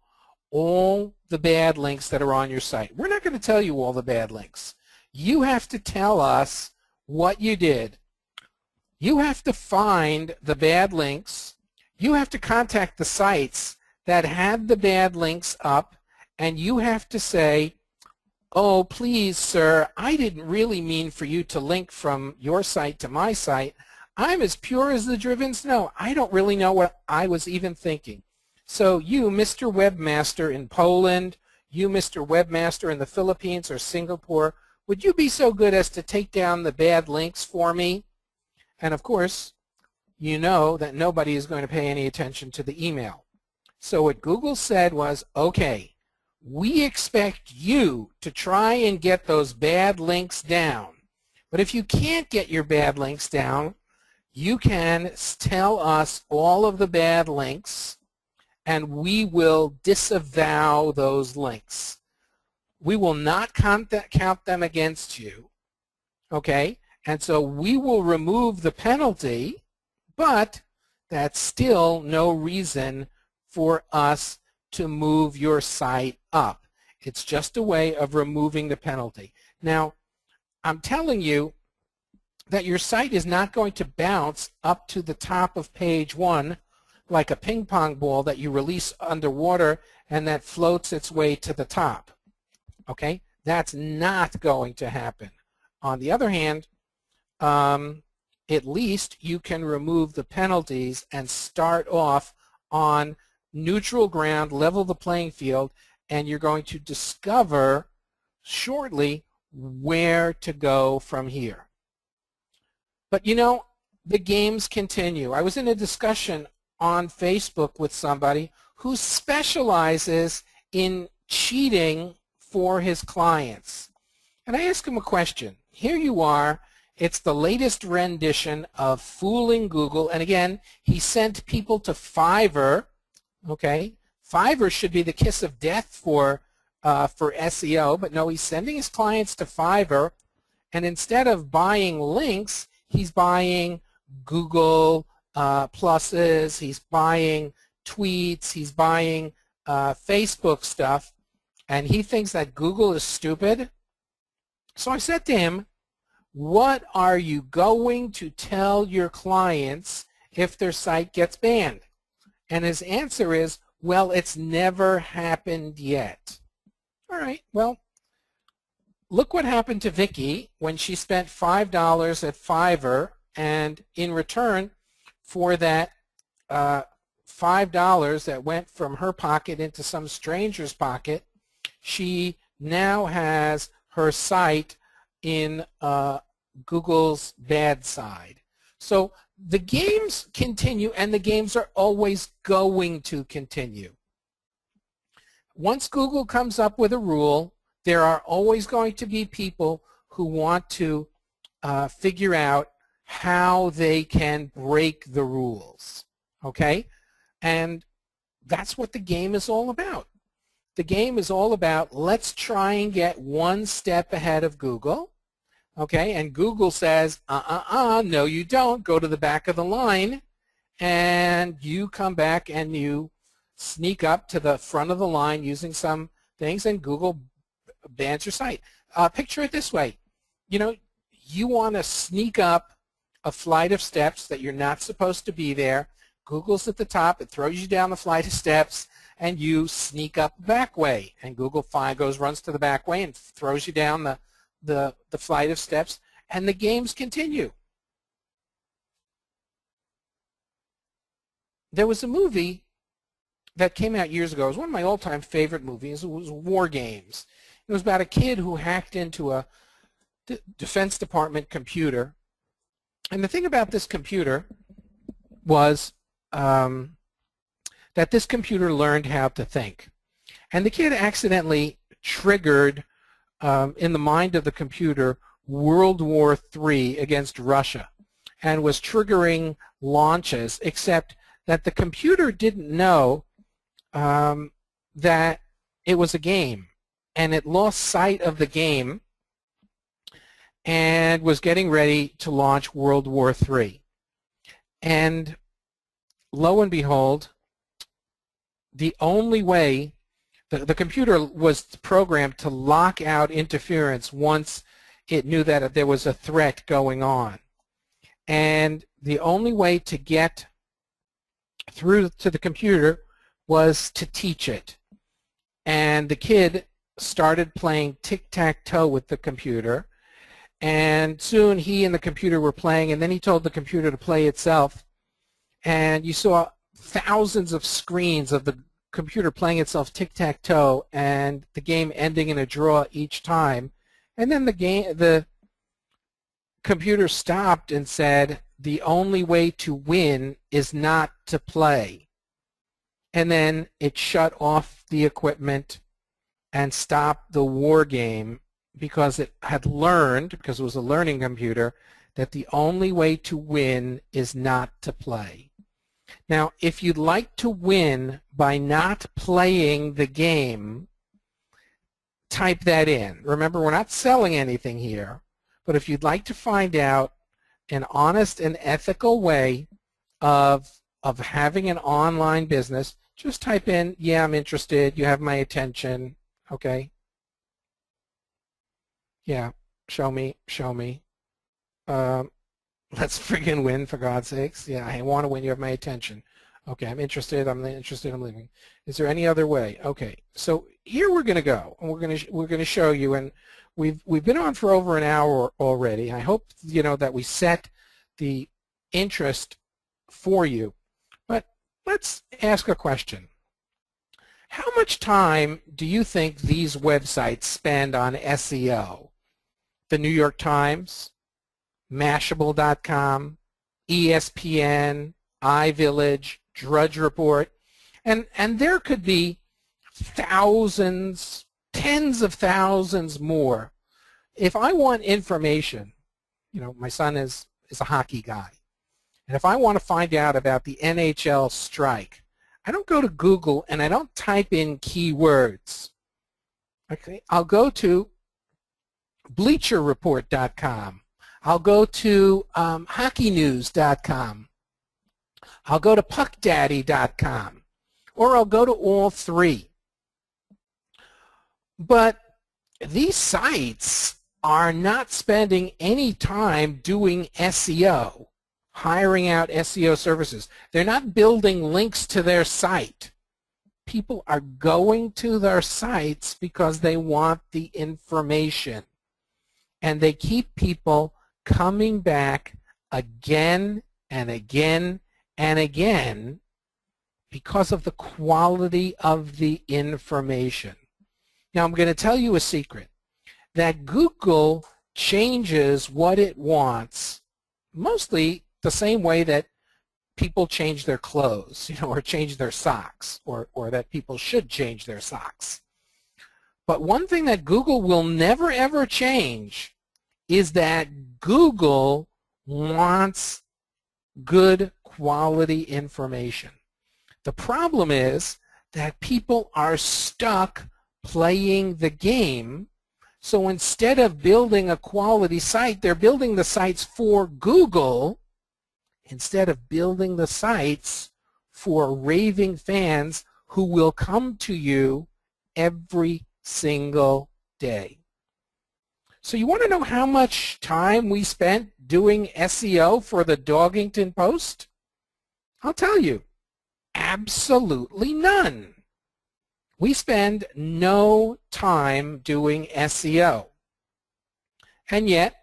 all the bad links that are on your site. We're not going to tell you all the bad links. You have to tell us what you did. You have to find the bad links. You have to contact the sites that had the bad links up, and you have to say, oh, please, sir, I didn't really mean for you to link from your site to my site. I'm as pure as the driven snow. I don't really know what I was even thinking. So you, Mister Webmaster in Poland, you, Mister Webmaster in the Philippines or Singapore, would you be so good as to take down the bad links for me? And, of course, you know that nobody is going to pay any attention to the email. So what Google said was, okay, we expect you to try and get those bad links down. But if you can't get your bad links down, you can tell us all of the bad links, and we will disavow those links. We will not count them against you, okay? And so we will remove the penalty, but that's still no reason for us to move your site up. It's just a way of removing the penalty. Now, I'm telling you that your site is not going to bounce up to the top of page one like a ping pong ball that you release underwater and that floats its way to the top. Okay, that's not going to happen. On the other hand, um, at least you can remove the penalties and start off on neutral ground, level the playing field, and you're going to discover shortly where to go from here. But you know, the games continue. I was in a discussion on Facebook with somebody who specializes in cheating for his clients. And I asked him a question. Here you are. It's the latest rendition of Fooling Google. And again, he sent people to Fiverr. Okay, Fiverr should be the kiss of death for uh, for S E O, but no, he's sending his clients to Fiverr, and instead of buying links, he's buying Google uh, pluses, he's buying tweets, he's buying uh, Facebook stuff, and he thinks that Google is stupid. So I said to him, what are you going to tell your clients if their site gets banned? And his answer is, well, it's never happened yet. All right, well, look what happened to Vicky when she spent five dollars at Fiverr, and in return for that uh, five dollars that went from her pocket into some stranger's pocket, she now has her site in uh, Google's bad side. So the games continue, and the games are always going to continue. Once Google comes up with a rule, there are always going to be people who want to uh, figure out how they can break the rules, okay? And that's what the game is all about. The game is all about, let's try and get one step ahead of Google. Okay, and Google says, uh-uh-uh, no you don't, go to the back of the line, and you come back and you sneak up to the front of the line using some things, and Google bans your site. Uh, picture it this way. You know, you want to sneak up a flight of steps that you're not supposed to be there. Google's at the top, it throws you down the flight of steps, and you sneak up the back way, and Google fi- goes, runs to the back way and throws you down the The, the flight of steps, and the games continue. There was a movie that came out years ago. It was one of my all-time favorite movies. It was War Games. It was about a kid who hacked into a D- Defense Department computer. And the thing about this computer was um, that this computer learned how to think. And the kid accidentally triggered Um, in the mind of the computer World War Three against Russia, and was triggering launches, except that the computer didn't know um, that it was a game, and it lost sight of the game and was getting ready to launch World War Three. And lo and behold, the only way The, the computer was programmed to lock out interference once it knew that there was a threat going on. And the only way to get through to the computer was to teach it. And the kid started playing tic-tac-toe with the computer. And soon he and the computer were playing, and then he told the computer to play itself. And you saw thousands of screens of the computer playing itself tic-tac-toe, and the game ending in a draw each time. And then the game, the computer stopped and said, the only way to win is not to play. And then it shut off the equipment and stopped the war game, because it had learned, because it was a learning computer, that the only way to win is not to play. Now, if you'd like to win by not playing the game, type that in. Remember, we're not selling anything here, but if you'd like to find out an honest and ethical way of, of having an online business, just type in, yeah, I'm interested, you have my attention, okay? Yeah, show me, show me. Um, Let's friggin' win, for God's sakes. Yeah, I want to win. You have my attention. Okay, I'm interested, I'm interested, I'm leaving. Is there any other way? Okay, so here we're going to go, and we're going to we're going to show you, and we've we've been on for over an hour already. I hope you know that we set the interest for you. But let's ask a question. How much time do you think these websites spend on S E O? The New York Times, Mashable dot com, E S P N, iVillage, Drudge Report, and and there could be thousands, tens of thousands more. If I want information, you know, my son is is a hockey guy, and if I want to find out about the N H L strike, I don't go to Google and I don't type in keywords. Okay, I'll go to Bleacher Report dot com. I'll go to um, Hockey News dot com. I'll go to Puck Daddy dot com, or I'll go to all three. But these sites are not spending any time doing S E O, hiring out S E O services. They're not building links to their site. People are going to their sites because they want the information. And they keep people coming back again and again and again because of the quality of the information. Now, I'm going to tell you a secret, that Google changes what it wants mostly the same way that people change their clothes, you know, or change their socks, or, or that people should change their socks. But one thing that Google will never ever change is that Google wants good quality information. The problem is that people are stuck playing the game, so instead of building a quality site, they're building the sites for Google instead of building the sites for raving fans who will come to you every single day. So you want to know how much time we spent doing S E O for the Dogington Post? I'll tell you, absolutely none. We spend no time doing S E O. And yet,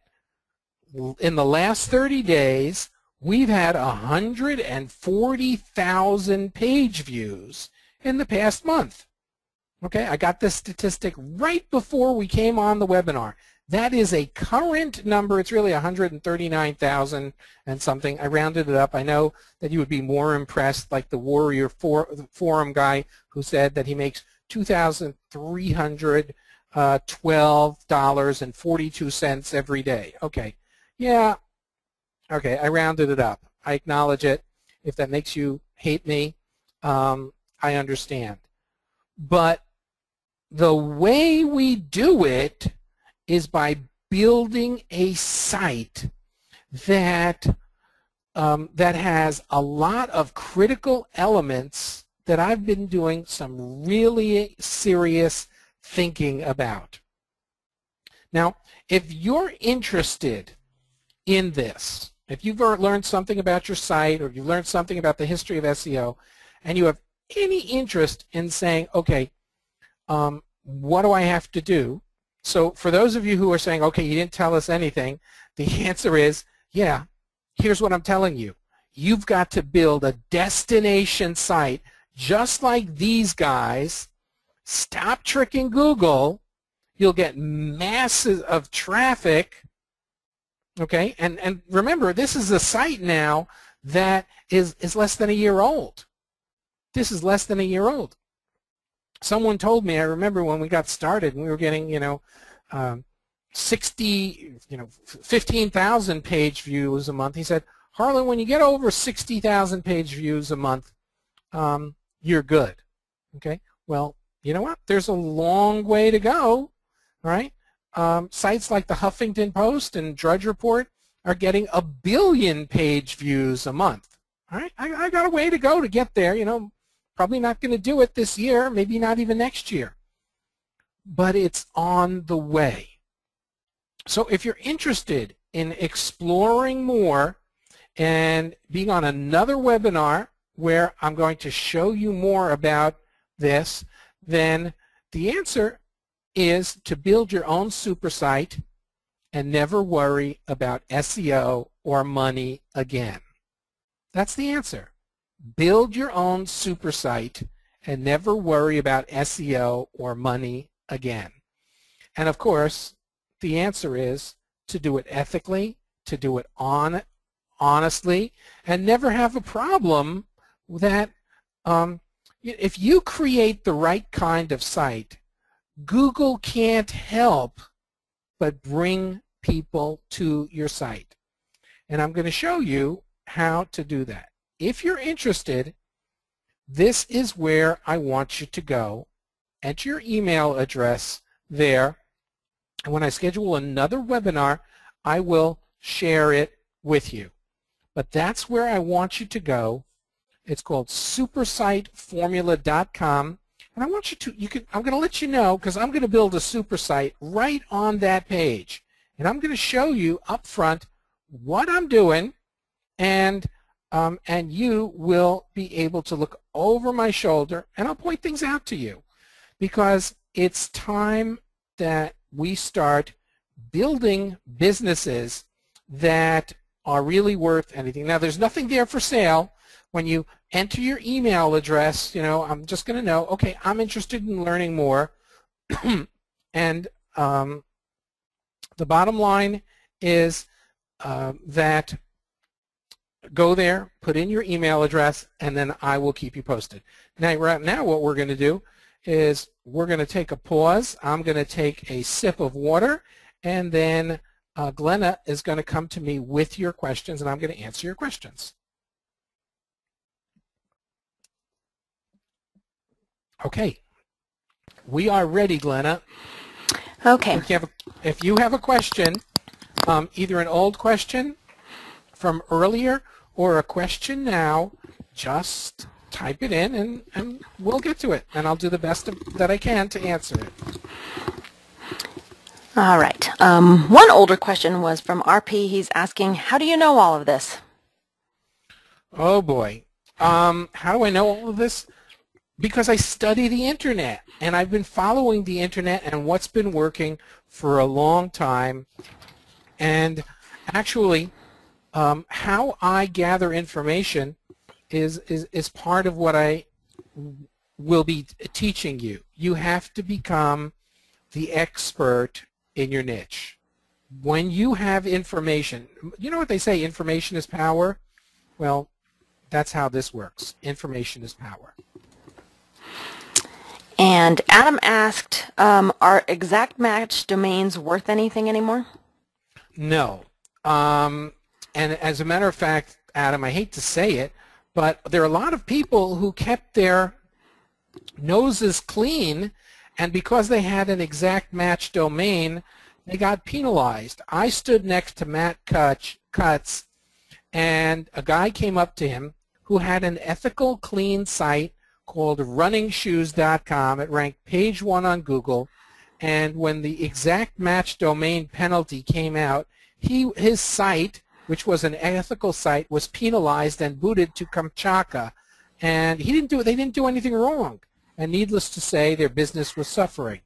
in the last thirty days, we've had one hundred forty thousand page views in the past month. Okay, I got this statistic right before we came on the webinar. That is a current number. It's really one hundred thirty-nine thousand and something. I rounded it up. I know that you would be more impressed, like the Warrior Forum guy who said that he makes two thousand three hundred twelve dollars and forty-two cents every day. Okay, yeah, okay, I rounded it up. I acknowledge it. If that makes you hate me, um, I understand. But the way we do it is by building a site that um, that has a lot of critical elements that I've been doing some really serious thinking about. Now, if you're interested in this, if you've learned something about your site, or you've learned something about the history of S E O, and you have any interest in saying, okay, um, what do I have to do? So for those of you who are saying, okay, you didn't tell us anything, the answer is, yeah, here's what I'm telling you. You've got to build a destination site just like these guys. Stop tricking Google. You'll get masses of traffic, okay? And, and remember, this is a site now that is, is less than a year old. This is less than a year old. Someone told me, I remember when we got started and we were getting, you know, um, sixty, you know, fifteen thousand page views a month. He said, Harlan, when you get over sixty thousand page views a month, um, you're good. Okay. Well, you know what? There's a long way to go, right? Um, sites like the Huffington Post and Drudge Report are getting a billion page views a month. All right. I, I got a way to go to get there, you know. Probably not going to do it this year, maybe not even next year. But it's on the way. So if you're interested in exploring more and being on another webinar where I'm going to show you more about this, then the answer is to build your own super site and never worry about S E O or money again. That's the answer. Build your own super site and never worry about S E O or money again. And of course, the answer is to do it ethically, to do it on, honestly, and never have a problem that um, if you create the right kind of site, Google can't help but bring people to your site. And I'm going to show you how to do that. If you're interested, this is where I want you to go. Enter your email address there. And when I schedule another webinar, I will share it with you. But that's where I want you to go. It's called supersiteformula dot com. And I want you to, you can, I'm going to let you know, because I'm going to build a super site right on that page. And I'm going to show you up front what I'm doing, and, um, and you will be able to look over my shoulder, and I'll point things out to you, because it's time that we start building businesses that are really worth anything. Now, there's nothing there for sale. When you enter your email address, you know, I'm just going to know, okay, I'm interested in learning more. And um, the bottom line is uh, that go there, put in your email address, and then I will keep you posted. Now, right now what we're going to do is we're going to take a pause. I'm going to take a sip of water, and then uh, Glenna is going to come to me with your questions, and I'm going to answer your questions. Okay, we are ready, Glenna. Okay. If you have a, if you have a question, um, either an old question from earlier or a question now, just type it in, and, and we'll get to it. And I'll do the best of, that I can to answer it. All right. Um, one older question was from R P. He's asking, how do you know all of this? Oh, boy. Um, how do I know all of this? Because I study the internet, and I've been following the internet and what's been working for a long time. And actually, um, how I gather information is, is, is part of what I will be teaching you. You have to become the expert in your niche. When you have information, you know what they say, information is power? Well, that's how this works. Information is power. And Adam asked, um, are exact match domains worth anything anymore? No. Um, and as a matter of fact, Adam, I hate to say it, but there are a lot of people who kept their noses clean, and because they had an exact match domain, they got penalized. I stood next to Matt Cutts, and a guy came up to him who had an ethical, clean site called running shoes dot com. It ranked page one on Google, and when the exact match domain penalty came out, he his site, which was an ethical site, was penalized and booted to Kamchatka, and he didn't do they didn't do anything wrong, and needless to say, their business was suffering.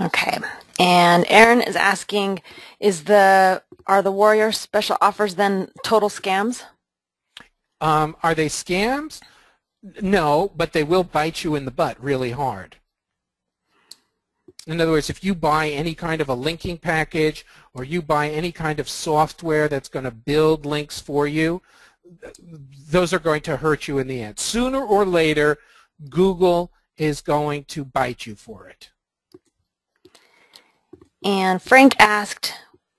Okay, and Aaron is asking, is the are the Warrior special offers then total scams? Um, are they scams? No, but they will bite you in the butt really hard. In other words, if you buy any kind of a linking package, or you buy any kind of software that's going to build links for you, those are going to hurt you in the end. Sooner or later, Google is going to bite you for it. And Frank asked,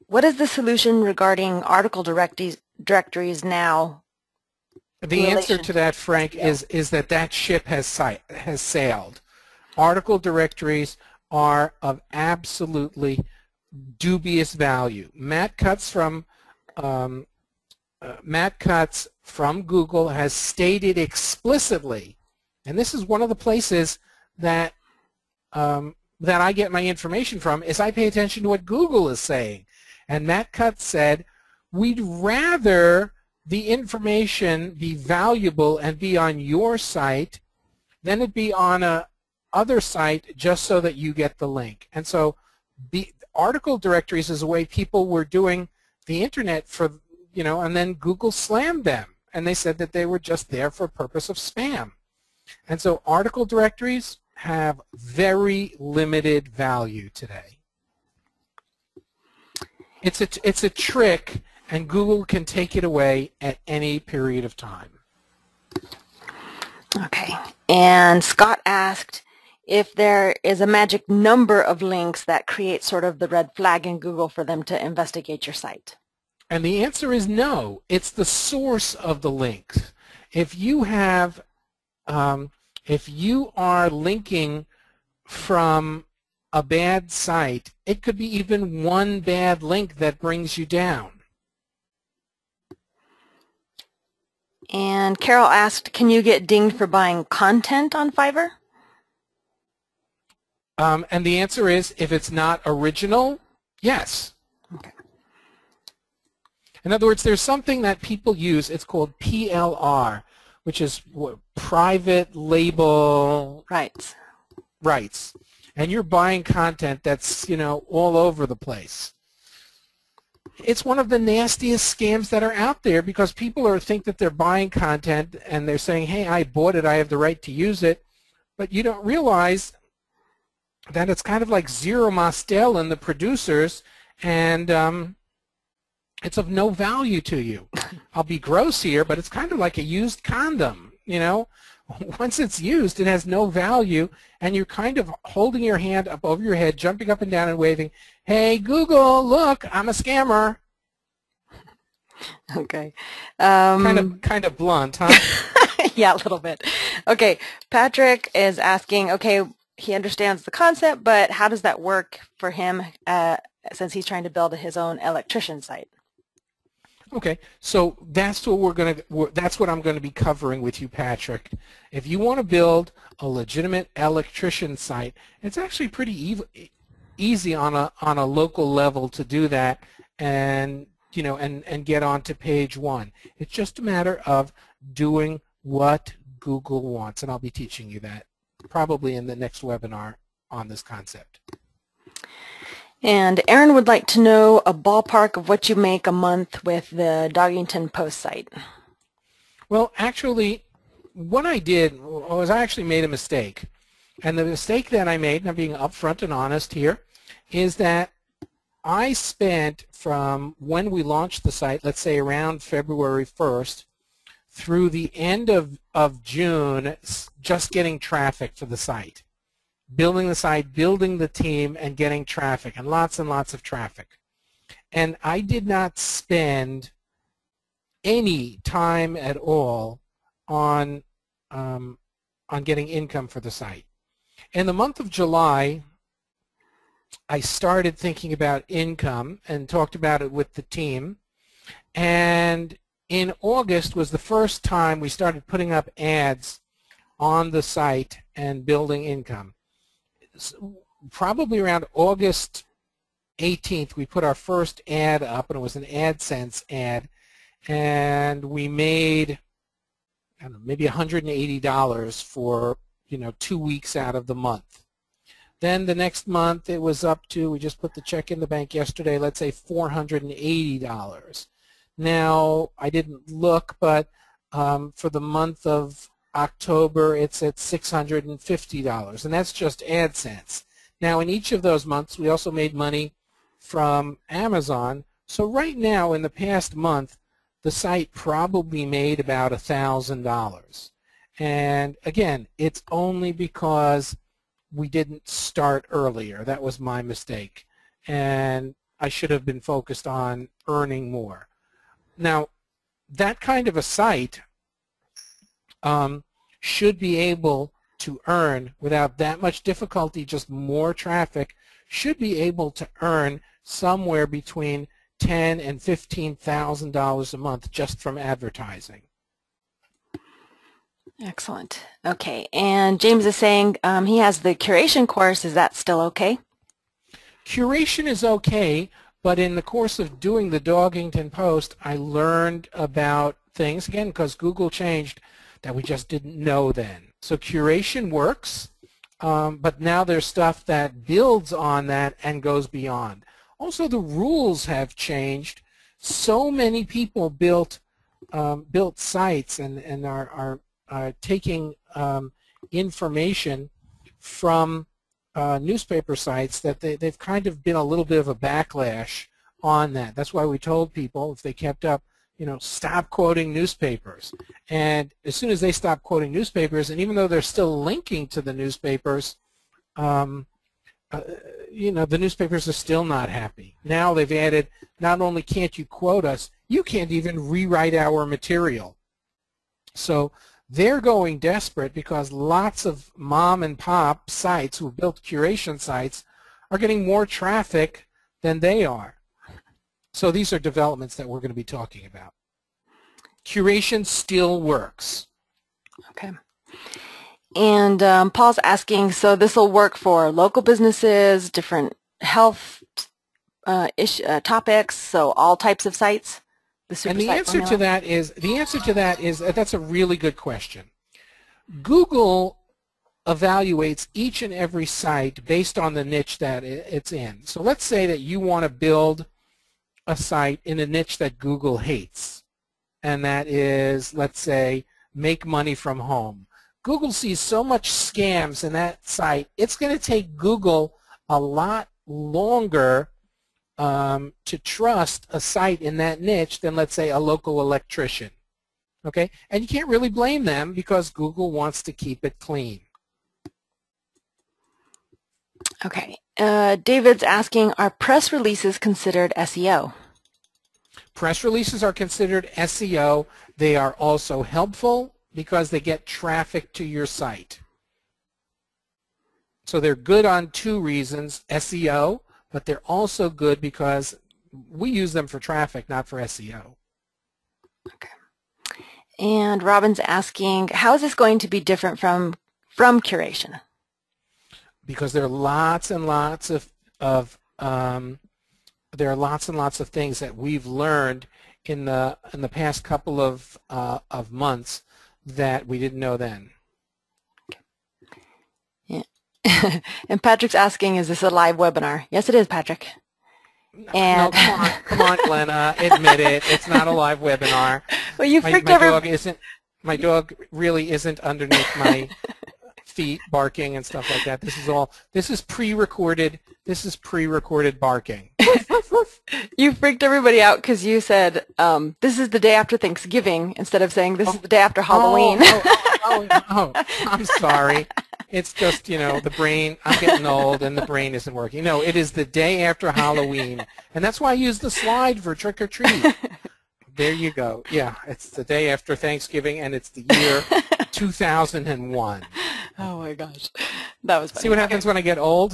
what is the solution regarding article directories now? The answer to that, Frank, yeah. is is that that ship has si has sailed. Article directories are of absolutely dubious value. Matt Cutts from um, uh, Matt Cutts from Google has stated explicitly, and this is one of the places that um, that I get my information from, is I pay attention to what Google is saying. And Matt Cutts said, we'd rather the information be valuable and be on your site, then it'd be on a other site just so that you get the link. And so the article directories is a way people were doing the internet for, you know, and then Google slammed them and they said that they were just there for purpose of spam. And so article directories have very limited value today. It's a, it's a trick, and Google can take it away at any period of time. Okay. And Scott asked if there is a magic number of links that creates sort of the red flag in Google for them to investigate your site. And the answer is no. It's the source of the links. If you have, um, if you are linking from a bad site, it could be even one bad link that brings you down. And Carol asked, can you get dinged for buying content on Fiverr? Um, and the answer is, if it's not original, yes. Okay. In other words, there's something that people use. It's called P L R, which is what, private label rights. Rights. And you're buying content that's, you know, all over the place. It's one of the nastiest scams that are out there, because people are think that they're buying content and they're saying, hey, I bought it, I have the right to use it. But you don't realize that it's kind of like Zero Mostel and the producers, and um, it's of no value to you. I'll be gross here, but it's kind of like a used condom, you know. Once it's used, it has no value, and you're kind of holding your hand up over your head, jumping up and down and waving, hey, Google, look, I'm a scammer. Okay. Um, kind of, kind of blunt, huh? Yeah, a little bit. Okay, Patrick is asking, okay, he understands the concept, but how does that work for him uh, since he's trying to build his own electrician site? Okay, so that's what we're going to. That's what I'm going to be covering with you, Patrick. If you want to build a legitimate electrician site, it's actually pretty e easy on a on a local level to do that, and you know, and and get onto page one. It's just a matter of doing what Google wants, and I'll be teaching you that probably in the next webinar on this concept. And Aaron would like to know a ballpark of what you make a month with the Dogington Post site. Well, actually, what I did was I actually made a mistake. And the mistake that I made, and I'm being upfront and honest here, is that I spent from when we launched the site, let's say around February first, through the end of, of June, just getting traffic for the site. Building the site, building the team, and getting traffic, and lots and lots of traffic. And I did not spend any time at all on, um, on getting income for the site. In the month of July, I started thinking about income and talked about it with the team. And in August was the first time we started putting up ads on the site and building income. Probably around August eighteenth, we put our first ad up, and it was an AdSense ad, and we made, I don't know, maybe one hundred eighty dollars for, you know, two weeks out of the month. Then the next month, it was up to, we just put the check in the bank yesterday, let's say four hundred eighty dollars. Now, I didn't look, but um, for the month of October, it's at six hundred fifty dollars, and that's just AdSense. Now, in each of those months, we also made money from Amazon. So right now, in the past month, the site probably made about one thousand dollars. And again, it's only because we didn't start earlier. That was my mistake, and I should have been focused on earning more. Now, that kind of a site Um, should be able to earn without that much difficulty, just more traffic, should be able to earn somewhere between ten thousand dollars and fifteen thousand dollars a month just from advertising. Excellent. Okay, and James is saying um, he has the curation course. Is that still okay? Curation is okay, But in the course of doing the Dogington Post, I learned about things, again, because Google changed, that we just didn't know then. So curation works, um, but now there's stuff that builds on that and goes beyond. Also, the rules have changed. So many people built um, built sites and, and are, are, are taking um, information from Uh, newspaper sites that they, they've kind of been a little bit of a backlash on that. That's why we told people, if they kept up, you know, stop quoting newspapers. And as soon as they stopped quoting newspapers, and even though they're still linking to the newspapers, um, uh, you know, the newspapers are still not happy. Now they've added, not only can't you quote us, you can't even rewrite our material. So they're going desperate because lots of mom and pop sites who built curation sites are getting more traffic than they are. So these are developments that we're going to be talking about. Curation still works. Okay. And um, Paul's asking, so this will work for local businesses, different health uh, ish, uh, topics, so all types of sites? The and the answer formula? to that is the answer to that is uh, that's a really good question. Google evaluates each and every site based on the niche that it's in. So let's say that you want to build a site in a niche that Google hates, and that is, let's say, make money from home. Google sees so much scams in that site, it's going to take Google a lot longer Um, to trust a site in that niche than, let's say, a local electrician. Okay? And you can't really blame them because Google wants to keep it clean. Okay. Uh, David's asking, are press releases considered S E O? Press releases are considered S E O. They are also helpful because they get traffic to your site. So they're good on two reasons, S E O, but they're also good because we use them for traffic, not for S E O. Okay. And Robin's asking, how is this going to be different from from curation? Because there are lots and lots of of um, there are lots and lots of things that we've learned in the in the past couple of uh, of months that we didn't know then. And Patrick's asking, is this a live webinar? Yes, it is, Patrick. And no, come on, come on, Glenna, admit it. It's not a live webinar. Well, you my, freaked my dog isn't. My dog really isn't underneath my feet barking and stuff like that. This is all. This is pre-recorded. This is pre-recorded barking. You freaked everybody out because you said um, this is the day after Thanksgiving instead of saying this oh, is the day after Halloween. Oh, oh, oh, oh, I'm sorry. It's just, you know, the brain, I'm getting old and the brain isn't working. No, it is the day after Halloween. And that's why I use the slide for trick or treat. There you go. Yeah, it's the day after Thanksgiving and it's the year two thousand one. Oh, my gosh. That was funny. See what happens when I get old?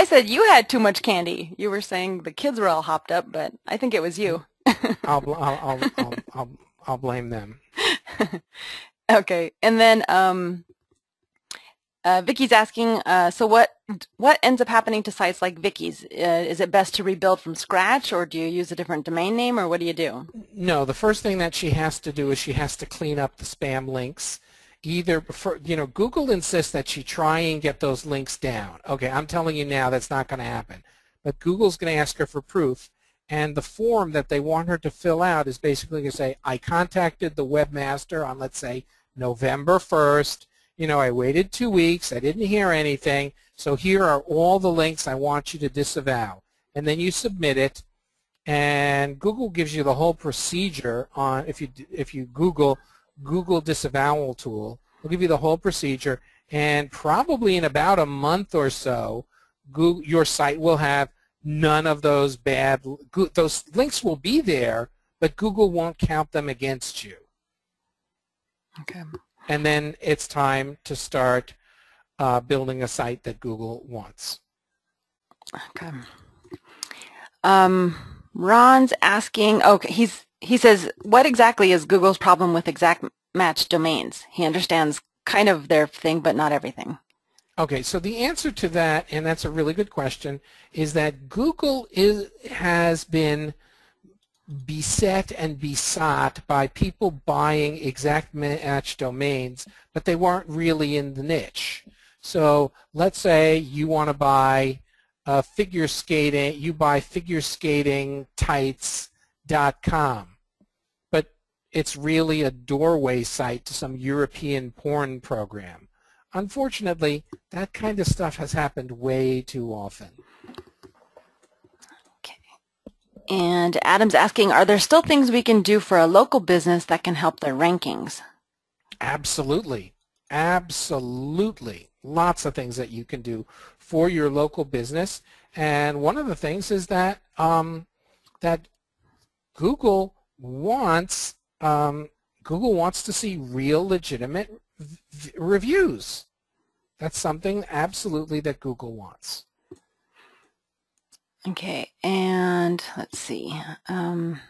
I said you had too much candy. You were saying the kids were all hopped up, but I think it was you. I'll, I'll, I'll, I'll, I'll, I'll blame them. Okay. And then... Um, Uh, Vicky's asking, uh, so what what ends up happening to sites like Vicky's? Uh, is it best to rebuild from scratch, or do you use a different domain name, or what do you do? No, the first thing that she has to do is she has to clean up the spam links. Either, for, you know, Google insists that she try and get those links down. Okay, I'm telling you now that's not going to happen. But Google's going to ask her for proof, and the form that they want her to fill out is basically going to say, I contacted the webmaster on, let's say, November first. You know, I waited two weeks, I didn't hear anything, so here are all the links I want you to disavow. And then you submit it, and Google gives you the whole procedure on, if you, if you Google, Google disavowal tool, it'll give you the whole procedure, and probably in about a month or so, Google, your site will have none of those bad, those links will be there, but Google won't count them against you. Okay. And then it's time to start uh, building a site that Google wants. Okay. Um, Ron's asking, okay, he's, he says, what exactly is Google's problem with exact match domains? He understands kind of their thing, but not everything. Okay, so the answer to that, and that's a really good question, is that Google is, has been beset and besought by people buying exact match domains, but they weren't really in the niche. So let's say you want to buy uh, figure skating, you buy figure skating tights dot com. But it's really a doorway site to some European porn program. Unfortunately, that kind of stuff has happened way too often. Okay. And Adam's asking, are there still things we can do for a local business that can help their rankings? Absolutely. Absolutely. Lots of things that you can do for your local business. And one of the things is that, um, that Google wants, um, Google wants to see real, legitimate reviews. That's something absolutely that Google wants. Okay, and let's see. Um,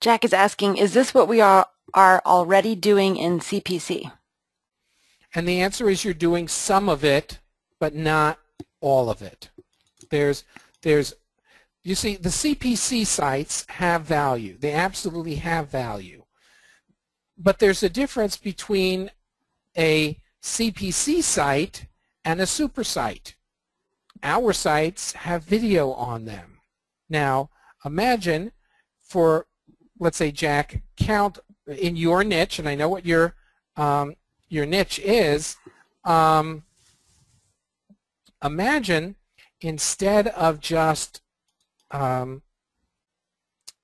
Jack is asking, is this what we are, are already doing in C P C? And the answer is you're doing some of it, but not all of it. There's, there's, you see, the C P C sites have value. They absolutely have value. But there's a difference between a C P C site and a super site. Our sites have video on them. Now, imagine for, let's say, Jack, count in your niche, and I know what your, um, your niche is, um, imagine instead of just, um,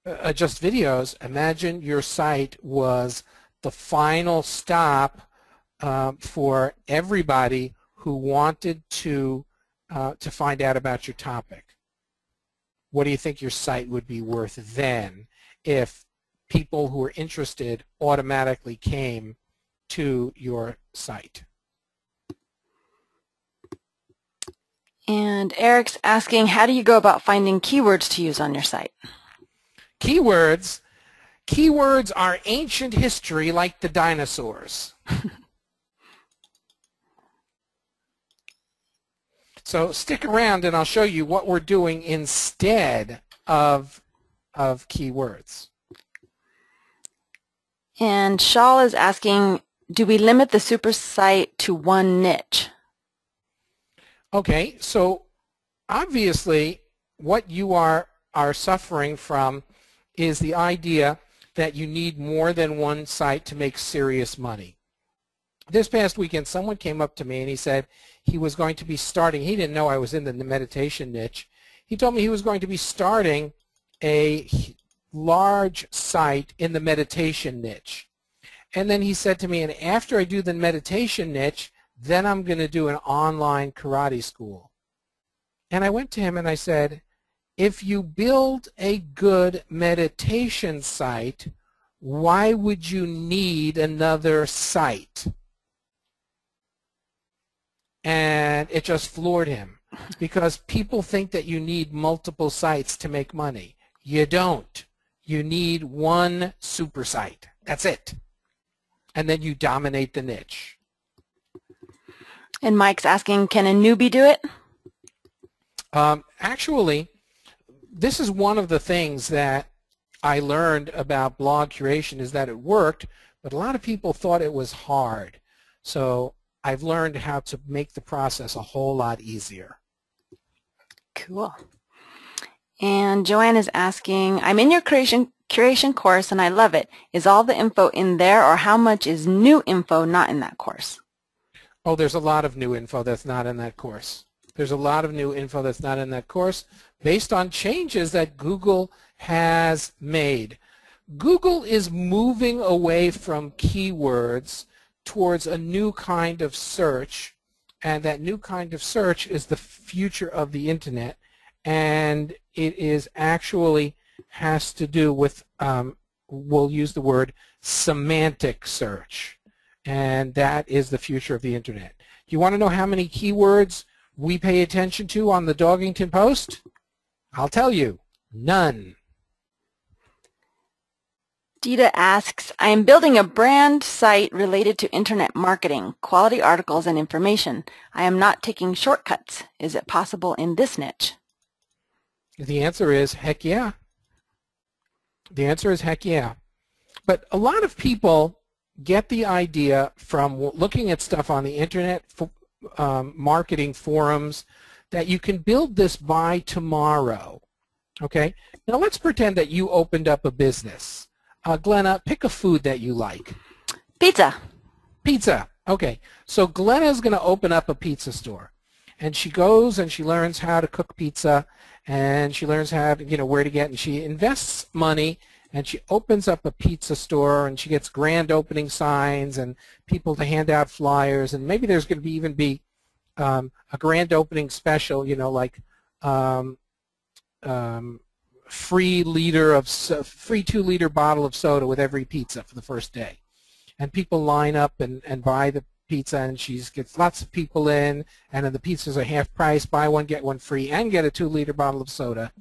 uh, just videos, imagine your site was the final stop uh, for everybody who wanted to uh, to find out about your topic. What do you think your site would be worth then if people who were interested automatically came to your site? And Eric's asking, how do you go about finding keywords to use on your site? Keywords. Keywords are ancient history like the dinosaurs. So stick around and I'll show you what we're doing instead of, of keywords. And Shaul is asking, do we limit the super site to one niche? Okay, so obviously what you are, are suffering from is the idea that you need more than one site to make serious money. This past weekend, someone came up to me and he said he was going to be starting, he didn't know I was in the meditation niche, he told me he was going to be starting a large site in the meditation niche. And then he said to me, and after I do the meditation niche, then I'm going to do an online karate school. And I went to him and I said, if you build a good meditation site, why would you need another site? And it just floored him, because people think that you need multiple sites to make money. You don't. You need one super site. That's it. And then you dominate the niche. And Mike's asking, can a newbie do it? Um, actually, this is one of the things that I learned about blog curation, is that it worked, but a lot of people thought it was hard. So I've learned how to make the process a whole lot easier. Cool. And Joanne is asking, I'm in your curation, curation course and I love it. Is all the info in there, or how much is new info not in that course? Oh, there's a lot of new info that's not in that course. There's a lot of new info that's not in that course based on changes that Google has made. Google is moving away from keywords towards a new kind of search, and that new kind of search is the future of the internet, and it is actually has to do with, um, we'll use the word semantic search, and that is the future of the internet. You want to know how many keywords we pay attention to on the Dogington Post? I'll tell you, none. Dita asks, I am building a brand site related to internet marketing, quality articles and information. I am not taking shortcuts. Is it possible in this niche? The answer is heck yeah. The answer is heck yeah. But a lot of people get the idea from looking at stuff on the internet, um, marketing forums, that you can build this by tomorrow. Okay? Now let's pretend that you opened up a business. Uh, Glenna, pick a food that you like. Pizza. Pizza. Okay. So Glenna is going to open up a pizza store. And she goes and she learns how to cook pizza, and she learns how to, you know, where to get, and she invests money, and she opens up a pizza store, and she gets grand opening signs and people to hand out flyers, and maybe there's going to be even be um, a grand opening special, you know, like um, um, free liter of so, free two liter bottle of soda with every pizza for the first day, and people line up and and buy the pizza, and she gets lots of people in, and then the pizzas are half price, buy one, get one free, and get a two-liter bottle of soda.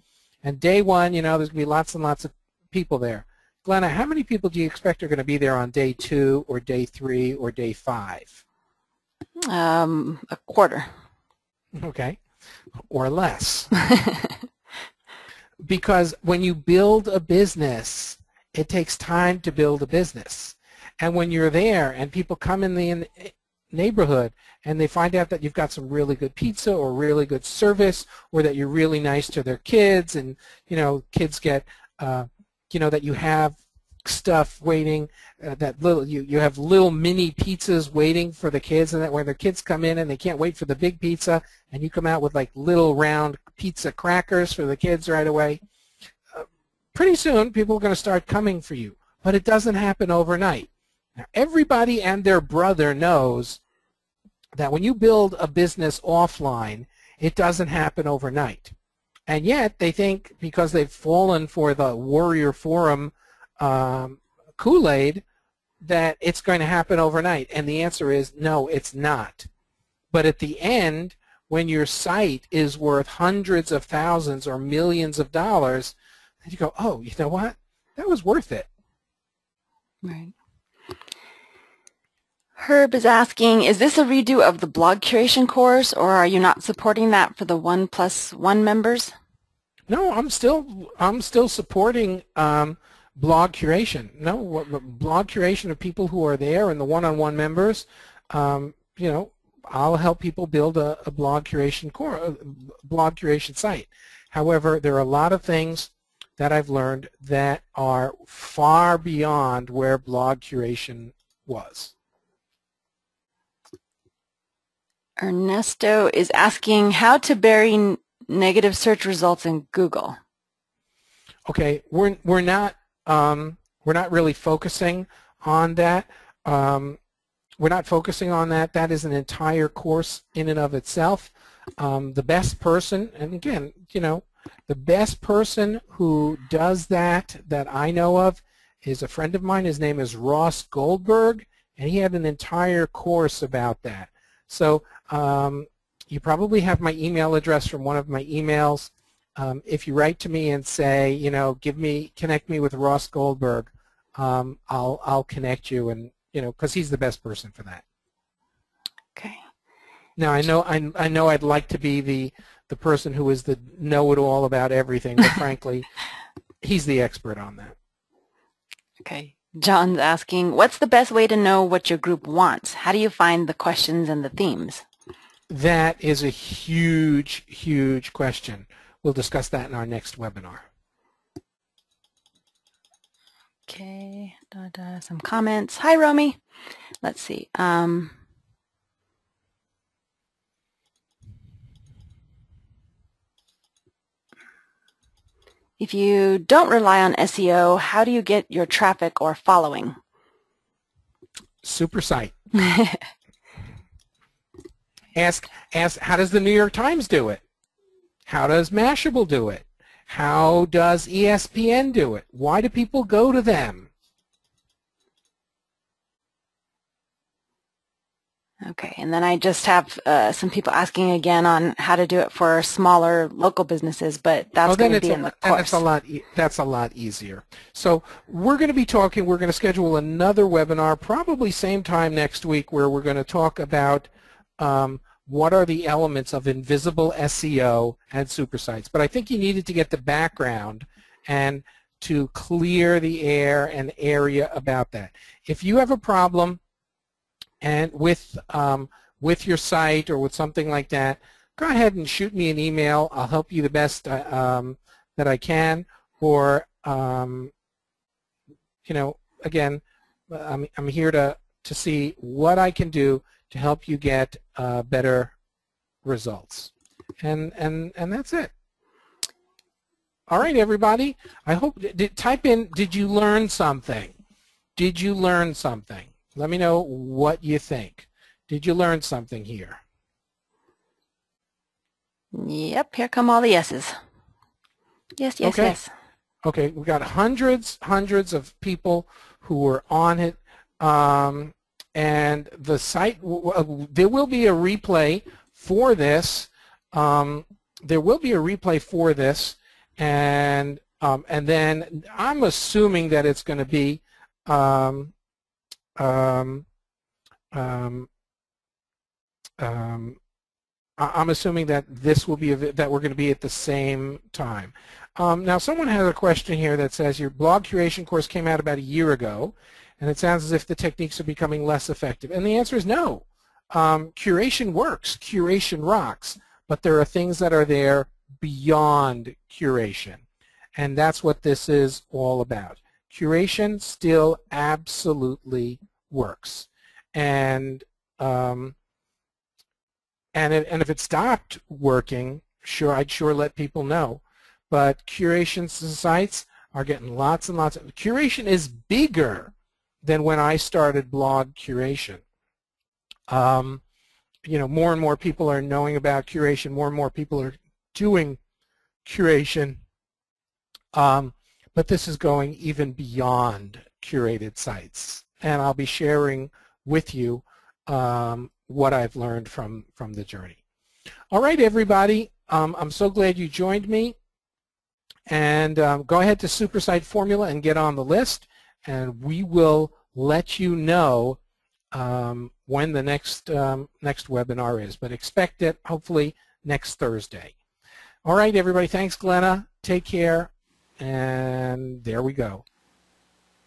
And day one, you know, there's going to be lots and lots of people there. Glenna, how many people do you expect are going to be there on day two or day three or day five? Um, a quarter. Okay. Or less. Because when you build a business, it takes time to build a business. And when you're there and people come in the in neighborhood and they find out that you've got some really good pizza or really good service, or that you're really nice to their kids, and, you know, kids get, uh, you know, that you have stuff waiting, uh, that little, you, you have little mini pizzas waiting for the kids, and that when their kids come in and they can't wait for the big pizza, and you come out with like little round pizza crackers for the kids right away, uh, pretty soon people are going to start coming for you. But it doesn't happen overnight. Now, everybody and their brother knows that when you build a business offline, it doesn't happen overnight. And yet they think, because they've fallen for the Warrior Forum um, Kool-Aid, that it's going to happen overnight. And the answer is no, it's not. But at the end, when your site is worth hundreds of thousands or millions of dollars, you go, oh, you know what? That was worth it. Right. Herb is asking, is this a redo of the blog curation course, or are you not supporting that for the one plus one members? No, I'm still I'm still supporting um, blog curation. No, what, blog curation of people who are there and the one-on-one members. Um, you know, I'll help people build a, a blog curation core, blog curation site. However, there are a lot of things that I've learned that are far beyond where blog curation was. Ernesto is asking how to bury negative search results in Google. Okay, we're we're not um, we're not really focusing on that. Um, we're not focusing on that. That is an entire course in and of itself. Um, the best person, and again, you know, the best person who does that that I know of is a friend of mine. His name is Ross Goldberg, and he had an entire course about that. So um, you probably have my email address from one of my emails. Um, if you write to me and say, you know, give me, connect me with Ross Goldberg, um, I'll I'll connect you, and you know, because he's the best person for that. Okay. Now I know I I know I'd like to be the the person who is the know-it-all about everything, but frankly, he's the expert on that. Okay. John's asking, what's the best way to know what your group wants? How do you find the questions and the themes? That is a huge, huge question. We'll discuss that in our next webinar. Okay, da, da, some comments. Hi, Romy. Let's see. Um, If you don't rely on S E O, how do you get your traffic or following? Super site. ask, ask, how does the New York Times do it? How does Mashable do it? How does E S P N do it? Why do people go to them? Okay, and then I just have uh, some people asking again on how to do it for smaller local businesses, but that's oh, going to be in the course. That's a lot. E that's a lot easier. So we're going to be talking. We're going to schedule another webinar, probably same time next week, where we're going to talk about um, what are the elements of invisible S E O and super sites. But I think you needed to get the background and to clear the air and area about that. If you have a problem and with um, with your site or with something like that, go ahead and shoot me an email. I'll help you the best uh, um, that I can. Or um, you know, again, I'm I'm here to to see what I can do to help you get uh, better results. And and and that's it. All right, everybody. I hope did, type in. Did you learn something? Did you learn something? Let me know what you think. Did you learn something here? Yep, here come all the yeses. Yes, yes, okay. yes. Okay, we got hundreds, hundreds of people who were on it. Um, and the site, w w there will be a replay for this. Um, there will be a replay for this. And, um, and then I'm assuming that it's going to be um, Um, um, um, I'm assuming that this will be that we're going to be at the same time. Um, now, someone has a question here that says your blog curation course came out about a year ago, and it sounds as if the techniques are becoming less effective. And the answer is no. Um, curation works. Curation rocks. But there are things that are there beyond curation, and that's what this is all about. Curation still absolutely works, and um, and it, and if it stopped working, sure, I'd sure let people know. But curation sites are getting lots and lots of curation is bigger than when I started blog curation. Um, you know, more and more people are knowing about curation. More and more people are doing curation. Um, But this is going even beyond curated sites, and I'll be sharing with you um, what I've learned from from the journey. All right, everybody, um, I'm so glad you joined me. And um, go ahead to Supersite Formula and get on the list, and we will let you know um, when the next um, next webinar is. But expect it hopefully next Thursday. All right, everybody. Thanks, Glenna. Take care. And there we go.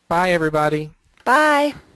Bye, everybody. Bye.